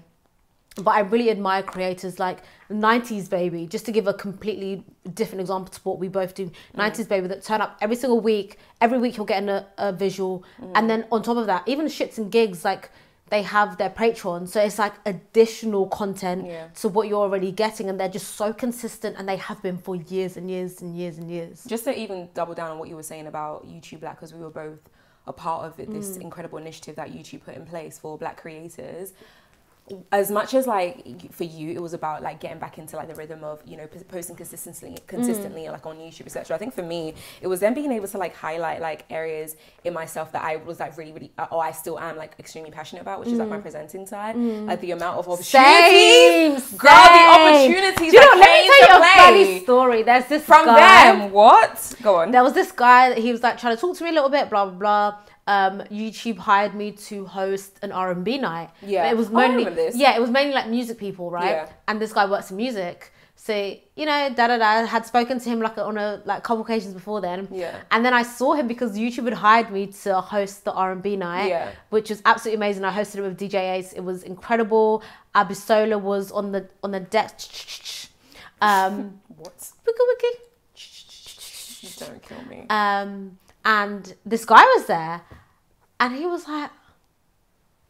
But I really admire creators like nineties Baby, just to give a completely different example to what we both do. Mm. nineties Baby that turn up every single week. Every week you'll get in a, a visual. Mm. And then on top of that, even Shits and Gigs, like they have their Patreon. So it's like additional content yeah. to what you're already getting. And they're just so consistent, and they have been for years and years and years and years. Just to even double down on what you were saying about YouTube Black, because we were both a part of it, this mm. incredible initiative that YouTube put in place for Black creators. As much as like for you, it was about like getting back into like the rhythm of, you know, posting consistently, consistently mm. like on YouTube, et cetera. I think for me, it was then being able to like highlight like areas in myself that I was like really, really, or I still am like extremely passionate about, which mm. is like my presenting side. Mm. Like the amount of opportunities, same, girl, same. the opportunities. Do you know? Let me tell you play. a funny story. There's this from guy, them. What? Go on. There was this guy that he was like trying to talk to me a little bit, blah blah blah. Um, YouTube hired me to host an R and B night. Yeah, but it was mainly oh, I this. yeah, it was mainly like music people, right? Yeah. And this guy works in music, so you know, da da da. Had spoken to him like on a like couple occasions before then. Yeah. And then I saw him because YouTube had hired me to host the R and B night, yeah. which was absolutely amazing. I hosted it with D J Ace. It was incredible. Abisola was on the on the deck. Um, what? Wiki wiki. Don't kill me. Um, and this guy was there. And he was like,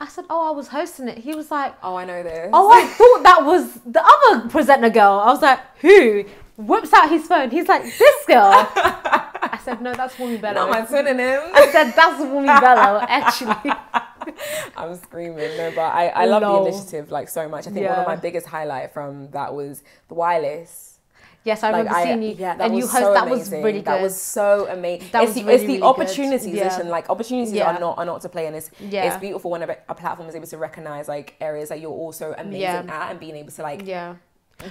I said, oh, I was hosting it. He was like, oh, I know this. Oh, I thought that was the other presenter girl. I was like, who? Whips out his phone. He's like, this girl. I said, no, that's Wunmi Bello. Not my pseudonym. I said, that's Wunmi Bello, actually. I'm screaming. No, but I, I love Lol. the initiative like so much. I think yeah. one of my biggest highlight from that was the wireless. Yes, I like remember I, seeing you, yeah, and you host, so that amazing. was really good. That was so amazing. That it's was the, really, it's the really opportunities, yeah. like opportunities yeah. are not are not to play, and it's yeah. it's beautiful when a, a platform is able to recognize like areas that you're also amazing yeah. at, and being able to like yeah,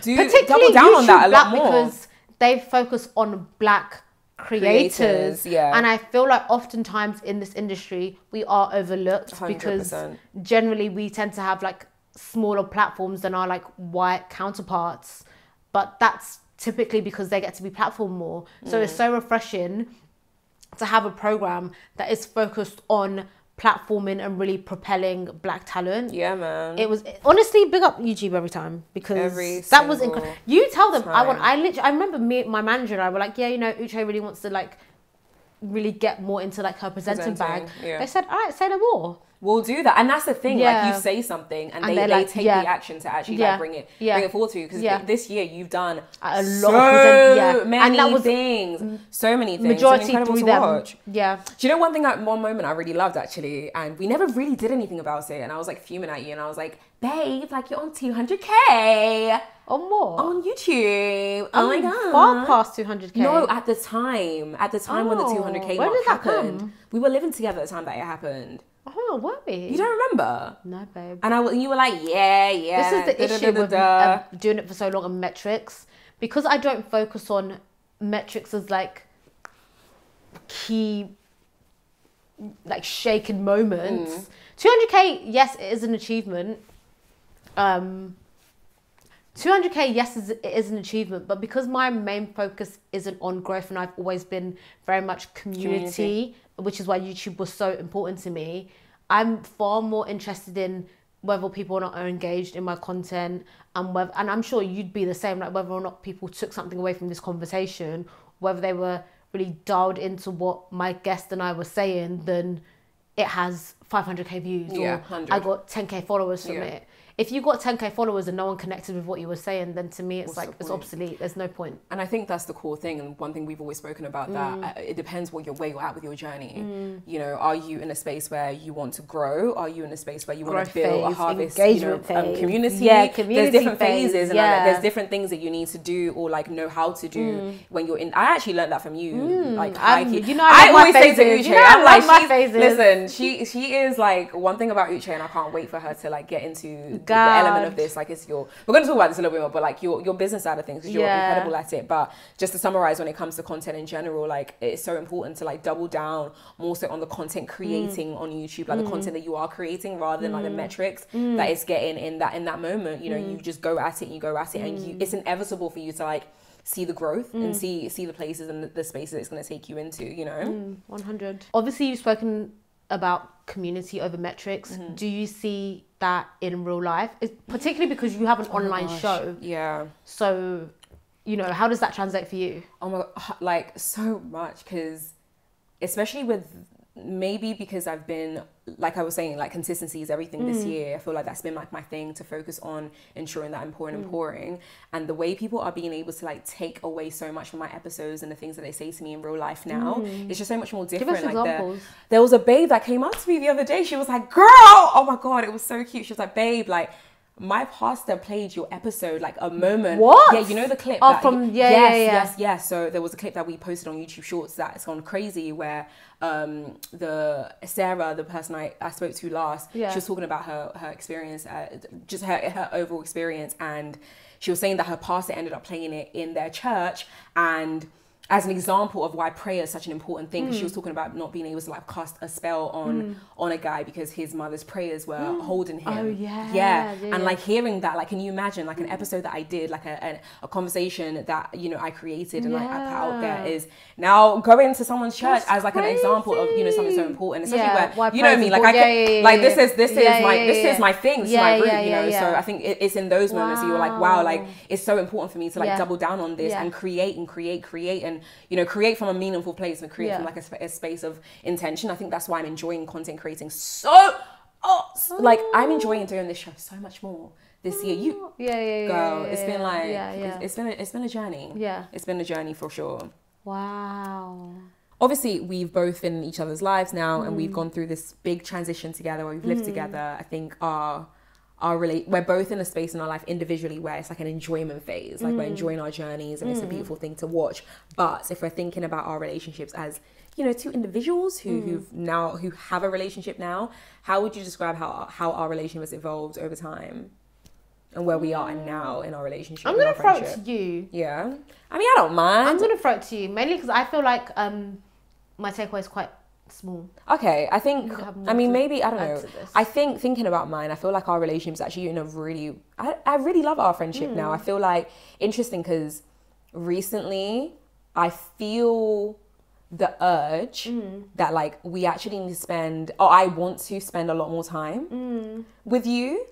do double down YouTube on that a lot more, because they focus on Black creators, creators yeah. And I feel like oftentimes in this industry we are overlooked one hundred percent. Because generally we tend to have like smaller platforms than our like white counterparts, but that's typically because they get to be platformed more. So mm. it's so refreshing to have a program that is focused on platforming and really propelling black talent. Yeah, man. It was honestly big up YouTube every time, because every that was incredible. You tell them time. I want. I literally. I remember me, my manager, and I were like, yeah, you know, Uche really wants to like really get more into like her presenting, presenting bag. Yeah. They said, all right, say no more. We'll do that, and that's the thing. Yeah. Like you say something, and, and they, they like, take yeah. the action to actually yeah. like, bring it, yeah. bring it forward to you. Because yeah. this year you've done a lot so yeah. many and that was things, so many things, majority through them. Watch. Yeah. Do you know one thing? That one moment I really loved actually, and we never really did anything about it, and I was like fuming at you, and I was like, babe, like you're on two hundred K or more on YouTube. Oh, my god, far past two hundred K. No, at the time, at the time oh, when the two hundred K mark happened, come? we were living together at the time that it happened. Oh, were we? You don't remember? No, babe. And I, you were like, yeah, yeah. This is the da, issue da, da, da, with da. Um, doing it for so long and metrics. Because I don't focus on metrics as like key, like shaken moments. Mm. two hundred K, yes, it is an achievement. Um, two hundred K, yes, it is an achievement. But because my main focus isn't on growth, and I've always been very much community, community. which is why YouTube was so important to me. I'm far more interested in whether people or not are engaged in my content, and whether, and I'm sure you'd be the same, like whether or not people took something away from this conversation, whether they were really dialed into what my guest and I were saying, then it has five hundred K views, yeah, or one hundred. I got ten K followers from yeah. it. If you got ten K followers and no one connected with what you were saying, then to me it's What's like it's obsolete. There's no point. And I think that's the core thing. And one thing we've always spoken about, mm. that it depends what your where you're at with your journey. Mm. You know, are you in a space where you want to grow? Are you in a space where you want to build a harvest? Engagement you know, phase. Um, community. Yeah, community. There's different phase, phases, and yeah. like, there's different things that you need to do or like know how to do mm. when you're in. I actually learned that from you. Mm. Like, um, you know, I, I always say to Uche, you know, I'm like, my phases. Listen, she she is like one thing about Uche, and I can't wait for her to like get into. God. The element of this, like it's your, we're going to talk about this a little bit more, but like your, your business side of things, because you're yeah. incredible at it. But just to summarize, when it comes to content in general, like it's so important to like double down more so on the content creating mm. on YouTube, like mm. the content that you are creating, rather than mm. like the metrics mm. that it's getting in that in that moment. You know, mm. you just go at it and you go at it mm. and you, it's inevitable for you to like see the growth mm. and see see the places and the, the spaces it's going to take you into, you know. mm. one hundred. Obviously you've spoken about community over metrics. Mm-hmm. Do you see that in real life? It's particularly because you have an oh online show. Yeah. So, you know, how does that translate for you? Oh my God, like so much, because especially with, maybe because I've been, like I was saying, like consistency is everything mm. this year. I feel like that's been like my thing to focus on ensuring that I'm pouring mm. and pouring. And the way people are being able to like take away so much from my episodes and the things that they say to me in real life now, mm. it's just so much more different. Give us like examples. There, there was a babe that came up to me the other day. She was like, girl, oh my God, it was so cute. She was like, babe, like, my pastor played your episode, like a moment. What? Yeah, you know the clip. Oh, that, from, yeah, yes, yeah, yeah. Yes, yes. So there was a clip that we posted on YouTube Shorts that's gone crazy, where um, the Sarah, the person I, I spoke to last, yeah. she was talking about her, her experience, uh, just her, her overall experience. And she was saying that her pastor ended up playing it in their church, and as an example of why prayer is such an important thing. Mm. She was talking about not being able to like cast a spell on mm. on a guy because his mother's prayers were mm. holding him. Oh yeah, yeah. Yeah. And like hearing that, like, can you imagine like mm. an episode that I did, like a, a, a conversation that, you know, I created and yeah. like I put out there is now going to someone's church. That's as like crazy. An example of, you know, something so important, especially yeah. where, you know me, like I yeah, yeah, yeah, like this is, this yeah, is my, yeah, yeah, this yeah. is my thing, this yeah, is my root, yeah, yeah, you know? Yeah, yeah. So I think it, it's in those wow. moments that you're like, wow, like it's so important for me to like yeah. double down on this yeah. and create and create, create and, you know, create from a meaningful place and create yeah. from like a, sp a space of intention. I think that's why I'm enjoying content creating so, oh, so like I'm enjoying doing this show so much more this year. You, yeah, yeah, yeah, girl, yeah, it's yeah, been like, yeah, yeah. It's, it's been, a, it's been a journey. Yeah, it's been a journey for sure. Wow. Obviously, we've both been in each other's lives now, mm. and we've gone through this big transition together where we've lived mm. together. I think our Are really, we're both in a space in our life individually where it's like an enjoyment phase, like mm. we're enjoying our journeys and mm. it's a beautiful thing to watch. But if we're thinking about our relationships as, you know, two individuals who, mm. who've now, who have a relationship now, how would you describe how, how our relationship has evolved over time? and where we are now in our relationship. I'm gonna throw it to you. Yeah, I mean, I don't mind. I'm gonna throw it to you mainly because I feel like um my takeaway is quite small. Okay, I think, I mean, maybe, I don't know, I think thinking about mine, I feel like our relationship is actually in a really, I, I really love our friendship mm. now. I feel like, interesting, because recently I feel the urge mm. that like we actually need to spend, or I want to spend a lot more time mm. with you.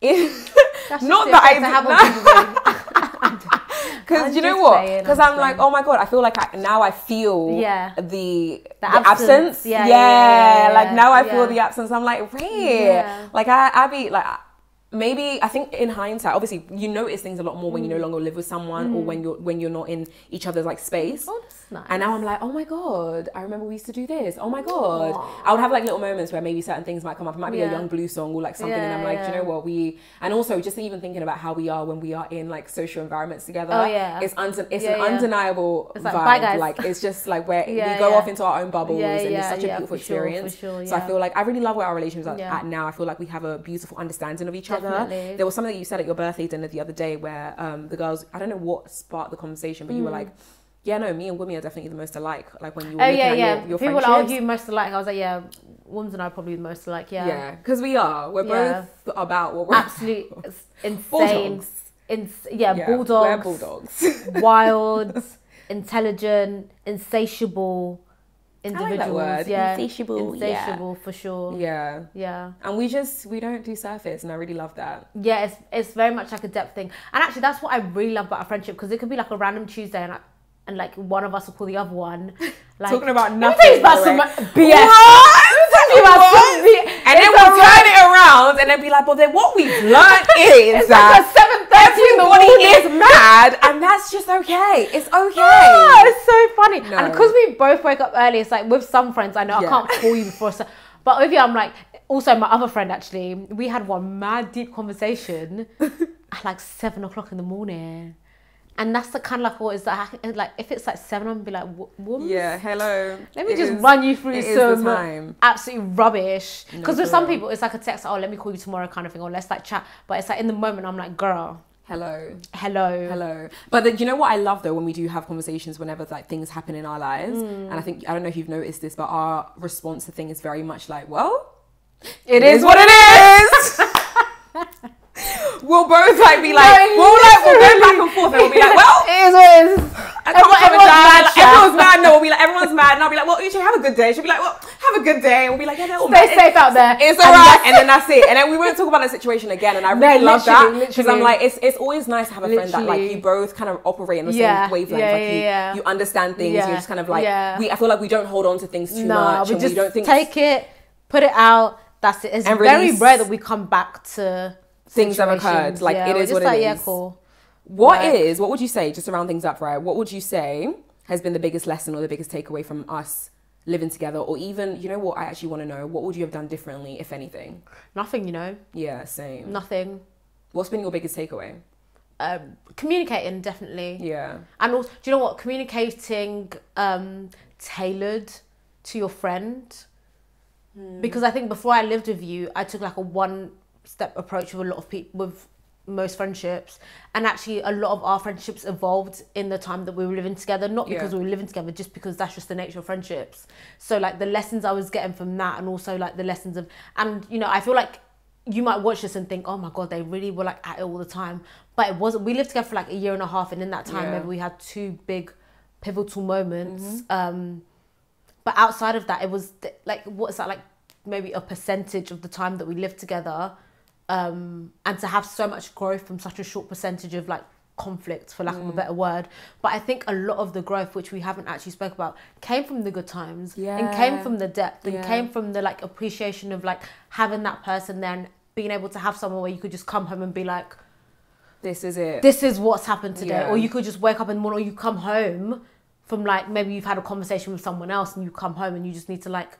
If, not that I have a Because you know what? Because I'm, I'm like, oh my God, I feel like I, now I feel yeah. the, the absence. The absence. Yeah, yeah. Yeah, yeah, yeah, like now I yeah. feel the absence. I'm like, wait, yeah. like I, I be like, maybe I think in hindsight, obviously you notice things a lot more mm. when you no longer live with someone mm. or when you're when you're not in each other's like space. Oh, that's nice. And now I'm like, oh my God, I remember we used to do this. Oh my God. Aww. I would have like little moments where maybe certain things might come up. It might be yeah. a Young Blue song or like something, yeah, and I'm like, yeah. do you know what, we, and also just even thinking about how we are when we are in like social environments together. Oh yeah. It's unde it's yeah, an yeah. undeniable it's like, vibe. Bye, guys. Like it's just like where yeah, we go yeah. off into our own bubbles yeah, and yeah, it's such yeah, a beautiful experience. Sure, sure, yeah. So I feel like I really love where our relationships are yeah. at now. I feel like we have a beautiful understanding of each other. Definitely. There was something that you said at your birthday dinner the other day where um, the girls, I don't know what sparked the conversation, but mm. you were like, yeah, no, me and Wunmi are definitely the most alike. Like when you were oh, looking yeah, at yeah. your, your people friendships. People argue most alike. I was like, yeah, Wunmi and I are probably the most alike, yeah. Yeah, because we are. We're yeah. both about what we're absolute about. Insane. Bulldogs. In, yeah, yeah, bulldogs. We're bulldogs. Wild, intelligent, insatiable. Individuals, I like that word. Yeah. Insatiable, insatiable yeah. for sure. Yeah, yeah. And we just we don't do surface, and I really love that. Yeah, it's it's very much like a depth thing, and actually that's what I really love about our friendship, because it could be like a random Tuesday, and I, and like one of us will call the other one, like talking about nothing. About some B S. What? What? And then we'll turn it around and then be like, well, then what we've learned is that everybody is mad, and that's just okay. It's okay. Oh, it's so funny. No. And because we both wake up early, it's like with some friends, I know yeah. I can't call you before, so, but with you, I'm like, also my other friend, actually, we had one mad deep conversation at like seven o'clock in the morning. And that's the kind of like what is that? Like if it's like seven, I'm gonna be like, what? Yeah, hello. Let me it just is, run you through some time. Absolute rubbish. Because no, with some people, it's like a text, oh, let me call you tomorrow kind of thing, or let's like chat. But it's like in the moment, I'm like, girl. Hello. Hello. Hello. But the, you know what I love though, when we do have conversations, whenever like things happen in our lives, mm. and I think I don't know if you've noticed this, but our response to things is very much like, well, it, it is, is what it is. We'll both like be like, no, we'll like we'll go back and forth, and we'll be like, well, it is what it is. I can't everyone, everyone's, mad, like, everyone's mad. No, we'll be like, everyone's mad, and I'll be like, well, Uche, have a good day. She'll be like, well, have a good day, and we'll be like, yeah, no, stay safe out there. It's alright, and then that's it. And then we won't talk about that situation again. And I really no, love that because I'm like, it's it's always nice to have a literally. friend that like you both kind of operate in the yeah. same wavelength. Yeah, like yeah, you, yeah. you understand things. Yeah. You're just kind of like, yeah. we. I feel like we don't hold on to things too no, much. We and just we don't think take it, put it out. That's it. It's very rare that we come back to. Things have occurred, like yeah, it is what it like, is. Yeah, cool. What like, is, what would you say, just to round things up, right? What would you say has been the biggest lesson or the biggest takeaway from us living together? Or even, you know what, I actually want to know, what would you have done differently, if anything? Nothing, you know? Yeah, same. Nothing. What's been your biggest takeaway? Um, communicating, definitely. Yeah. And also, do you know what? Communicating um, tailored to your friend. Mm. Because I think before I lived with you, I took like a one... step approach with a lot of people, with most friendships, and actually a lot of our friendships evolved in the time that we were living together, not because yeah. we were living together, just because that's just the nature of friendships. So like the lessons I was getting from that, and also like the lessons of, and you know, I feel like you might watch this and think, oh my God, they really were like at it all the time, but it wasn't. We lived together for like a year and a half, and in that time yeah. maybe we had two big pivotal moments, mm-hmm. um but outside of that, it was like, what's that, like maybe a percentage of the time that we lived together. Um, and to have so much growth from such a short percentage of like conflict, for lack mm. of a better word. But I think a lot of the growth, which we haven't actually spoke about, came from the good times yeah. and came from the depth and yeah. came from the like appreciation of like having that person, then being able to have someone where you could just come home and be like, this is it. This is what's happened today. Yeah. Or you could just wake up in the morning, or you come home from like, maybe you've had a conversation with someone else and you come home and you just need to like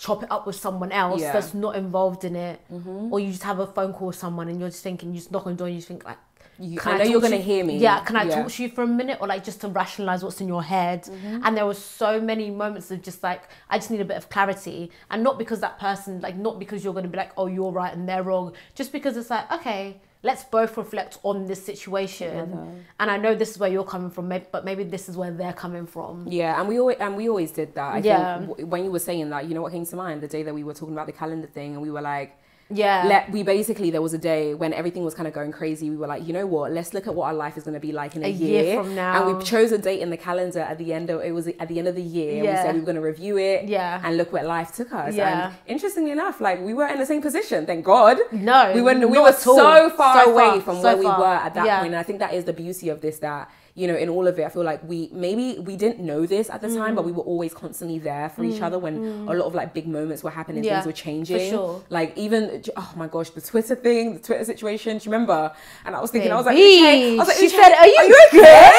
chop it up with someone else yeah. that's not involved in it, mm-hmm. or you just have a phone call with someone and you're just thinking, you just knock on the door and you just think like, you, can I know I you're going to hear me. Yeah, can I yeah. talk to you for a minute? Or like just to rationalise what's in your head. Mm-hmm. And there were so many moments of just like, I just need a bit of clarity. And not because that person, like not because you're going to be like, oh, you're right and they're wrong. Just because it's like, okay, let's both reflect on this situation. Mm-hmm. And I know this is where you're coming from, but maybe this is where they're coming from. Yeah, and we always, and we always did that. I yeah. think when you were saying that, you know what came to mind? The day that we were talking about the calendar thing and we were like, yeah, Let, we basically, there was a day when everything was kind of going crazy. We were like, you know what, let's look at what our life is going to be like in a, a year. year from now. And we chose a date in the calendar at the end of, it was at the end of the year. Yeah. We said we were going to review it. Yeah. And look where life took us. Yeah. And interestingly enough, like we weren't in the same position, thank God. No, we were, we were so far so away far, from so where far. we were at that yeah. point. And I think that is the beauty of this, that, you know, in all of it, I feel like we, maybe we didn't know this at the mm. time, but we were always constantly there for mm. each other when mm. a lot of like big moments were happening, yeah, things were changing. For sure. Like even, oh my gosh, the Twitter thing, the Twitter situation, do you remember? And I was thinking, Baby. I was like, Uche, I was like, she said, are you, are you okay?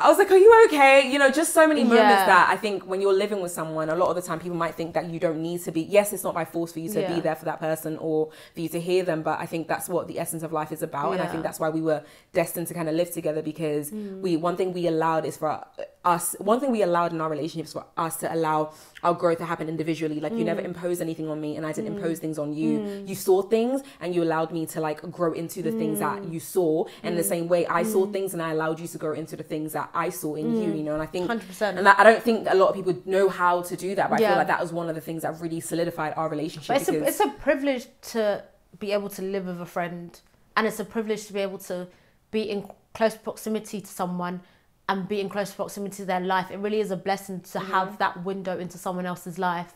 I was like, are you okay? You know, just so many moments yeah. that I think when you're living with someone, a lot of the time people might think that you don't need to be, yes, it's not by force for you to yeah. be there for that person or for you to hear them, but I think that's what the essence of life is about. Yeah. And I think that's why we were destined to kind of live together, because we one thing we allowed is for us one thing we allowed in our relationships for us to allow our growth to happen individually. Like mm. you never imposed anything on me and I didn't mm. impose things on you. Mm. You saw things and you allowed me to like grow into the mm. things that you saw, and mm. the same way I mm. saw things and I allowed you to grow into the things that I saw in mm. you, you know. And I think one hundred percent. And I don't think a lot of people know how to do that, but yeah. I feel like that was one of the things that really solidified our relationship. But it's, a, it's a privilege to be able to live with a friend, and it's a privilege to be able to be in close proximity to someone and be in close proximity to their life. It really is a blessing to mm-hmm. have that window into someone else's life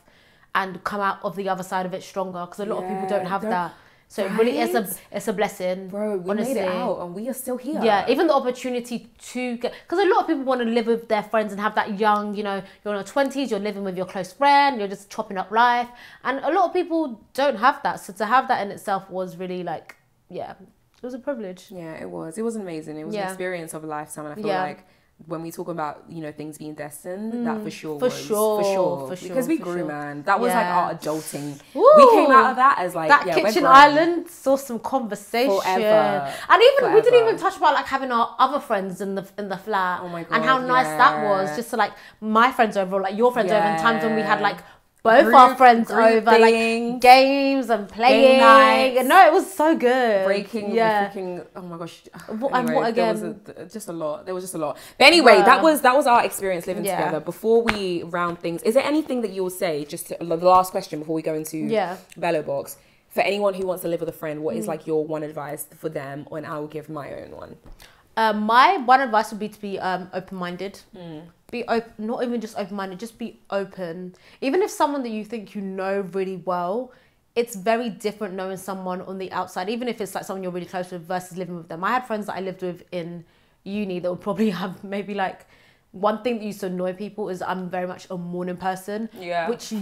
and come out of the other side of it stronger, because a lot yeah, of people don't have that. So right? it really is a, it's a blessing. Bro, we honestly. made it out and we are still here. Yeah, even the opportunity to get, because a lot of people want to live with their friends and have that young, you know, you're in your twenties, you're living with your close friend, you're just chopping up life. And a lot of people don't have that. So to have that in itself was really like, yeah, it was a privilege. Yeah, it was. It was amazing. It was yeah. an experience of a lifetime. And I feel yeah. like when we talk about, you know, things being destined, mm, that for sure for was. Sure, for sure. For sure. Because we grew, sure. man. That was yeah. like our adulting. Ooh, we came out of that as like, that yeah, kitchen island saw some conversation. Forever. And even, Forever. we didn't even touch about like having our other friends in the in the flat. Oh my God. And how yeah. nice that was. Just to like, my friends over, like your friends yeah. over, and times when we had like, both group, our friends over, things, like games and playing. Game no, it was so good. Breaking, yeah. freaking, oh my gosh. What, anyway, what again? There was a, just a lot. There was just a lot. But anyway, yeah. that was that was our experience living yeah. together. Before we round things, is there anything that you'll say? Just to, the last question before we go into yeah. Bello Box. For anyone who wants to live with a friend, what mm. is like your one advice for them? And I will give my own one. Uh, my one advice would be to be um, open-minded. Mm. Be open, not even just open-minded, just be open. Even if someone that you think you know really well, it's very different knowing someone on the outside, even if it's like someone you're really close with versus living with them. I had friends that I lived with in uni that would probably have maybe like, one thing that used to annoy people is I'm very much a morning person, yeah. which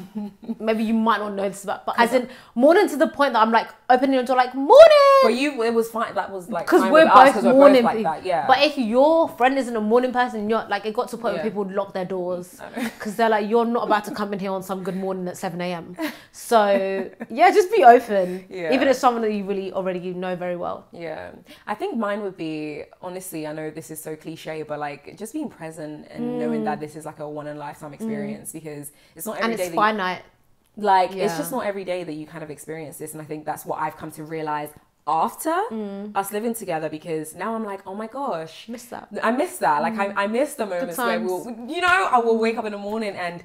maybe you might not know this about, but as in morning to the point that I'm like opening your door like, morning! For you, it was fine, that was like Because we're, both morning we're both like that, yeah. But if your friend isn't a morning person, you're like, it got to a point yeah. where people would lock their doors because they're like, you're not about to come in here on some good morning at seven a m So yeah, just be open. Yeah. Even if someone that you really already you know very well. Yeah. I think mine would be, honestly, I know this is so cliche, but like just being present and mm. knowing that this is like a one in a lifetime experience, mm. because it's not every and day it's that finite you, like yeah. it's just not every day that you kind of experience this. And I think that's what I've come to realize after mm. us living together, because now I'm like, oh my gosh, miss that. I miss that. Like mm. I, I miss the moments where we'll, you know, I will wake up in the morning and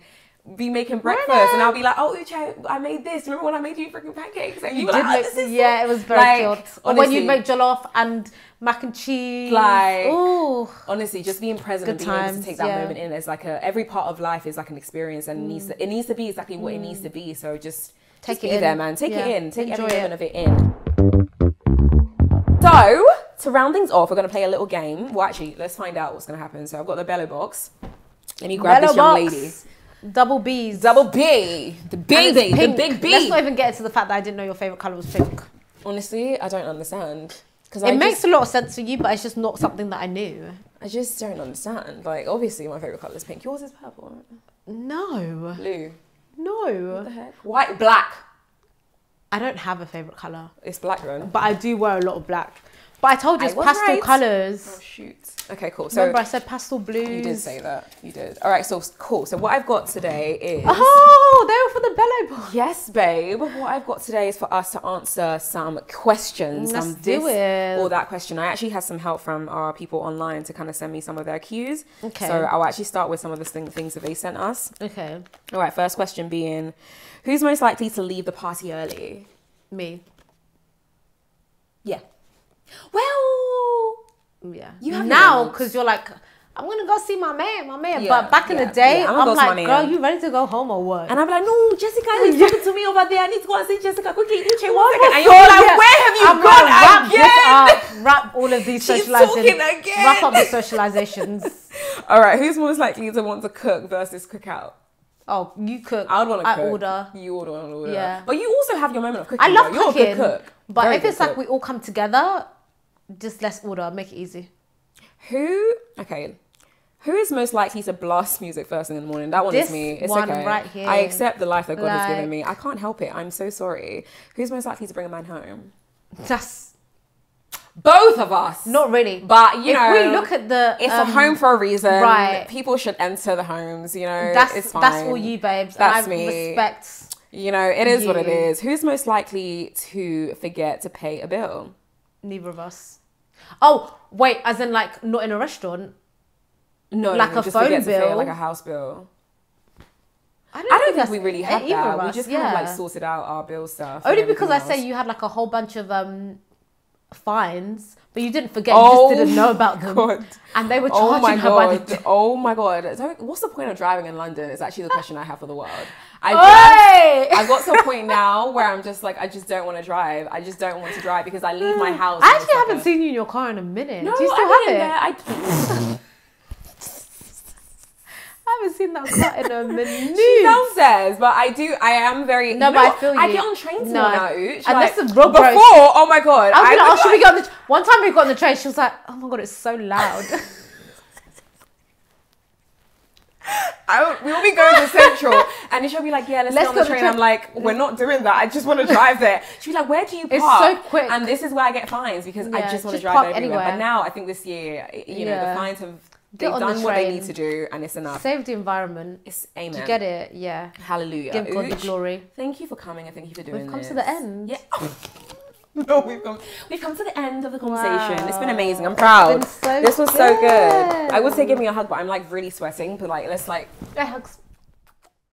be making breakfast Morning. and I'll be like, oh Uche, I made this, remember when I made you freaking pancakes? And you, you were like, oh, this is yeah it was very good. Like, or when you'd make jollof and mac and cheese, like Ooh. honestly just being present good and being times, able to take that yeah. moment in as like a every part of life is like an experience, and mm. it, needs to, it needs to be exactly what mm. it needs to be. So just take just it be in. there man take yeah. it in take Enjoy every moment of it in. So to round things off, we're going to play a little game. Well actually, let's find out what's going to happen. So I've got the Bello Box. Let me grab Bello this young box. lady. Double B's. Double B. The baby. The big B. Let's not even get into the fact that I didn't know your favourite colour was pink. Honestly, I don't understand. It I makes just, a lot of sense for you, but it's just not something that I knew. I just don't understand. Like, obviously, my favourite colour is pink. Yours is purple. No. Blue. No. What the heck? White, black. I don't have a favourite colour. It's black, then. But I do wear a lot of black. But I told you it's pastel right. colours. Oh, shoot. Okay, cool. So remember I said pastel blues. You did say that. You did. All right, so cool. So what I've got today is... Oh, they were for the Bello book. Yes, babe. What I've got today is for us to answer some questions. Let's some do this it. Or that question. I actually had some help from our people online to kind of send me some of their cues. Okay. So I'll actually start with some of the thing, things that they sent us. Okay. All right, first question being, who's most likely to leave the party early? Me. Yeah. Well... Yeah. You have now, because you're like, I'm gonna go see my man, my man. Yeah, but back in yeah, the day, yeah, I'm, I'm like, girl, you ready to go home or what? And I'm like, no, Jessica is talking to me over there. I need to go and see Jessica quickly. Uche, one second. And you're like, yeah. where have you I'm gone wrap again? Up, wrap all of these socializations. Wrap up the socializations. All right, who's most likely to want to cook versus cook out? Oh, you cook. I would want to cook. I order. You order. I order. Yeah. But you also have your moment of cooking. I love though. cooking. You're a good cook. But Very if it's cook. like we all come together. Just let's order, make it easy. Who, okay, who is most likely to blast music first thing in the morning? That one this is me. It's one okay. right here. I accept the life that God like, has given me. I can't help it. I'm so sorry. Who's most likely to bring a man home? That's both of us. Not really. But, you if know, we look at the, it's um, a home for a reason. Right. People should enter the homes, you know. That's, it's fine. That's all you, babes. That's and I me. respect. You know, it is you. what it is. Who's most likely to forget to pay a bill? Neither of us. Oh, wait, as in like not in a restaurant? No, like no, a just phone bill, to pay, like a house bill. I don't, I don't think, think we really had that. Us, we just yeah. kind of like sorted out our bill stuff. Only because else. I say you had like a whole bunch of um fines, but you didn't forget. Oh, you just didn't know about them, God. and they were charging oh my her God. by the. Oh my God! So what's the point of driving in London? It's actually the question I have for the world. I just, I've got to a point now where I'm just like, I just don't want to drive. I just don't want to drive because I leave my house. I actually haven't seen you in your car in a minute. No, Do you still I have it? I, I haven't seen that car in a minute. She downstairs, but I do, I am very... No, you know but what? I feel you. I get on trains no. now, Uche. And like, that's the road Before, road. oh my God. I was going to ask, should we get on the... One time we got on the train, she was like, oh my God, it's so loud. I, we'll be going to Central and she'll be like, yeah, let's, let's go on the train. train. I'm like, we're not doing that. I just want to drive there. She'll be like, where do you park? It's so quick. And this is where I get fines because yeah, I just want to drive everywhere. Anywhere. But now I think this year, you yeah. know, the fines have they've done the what they need to do and it's enough. Save the environment. It's amen. Do you get it? Yeah. Hallelujah. Give God Uche, the glory. Thank you for coming and thank you for doing this. We've come this. to the end. Yeah. Oh. No, we've come. We've come to the end of the conversation. Wow. It's been amazing. I'm proud. So this was good. so good. I would say give me a hug, but I'm like really sweating. But like, let's like. Yeah, hugs.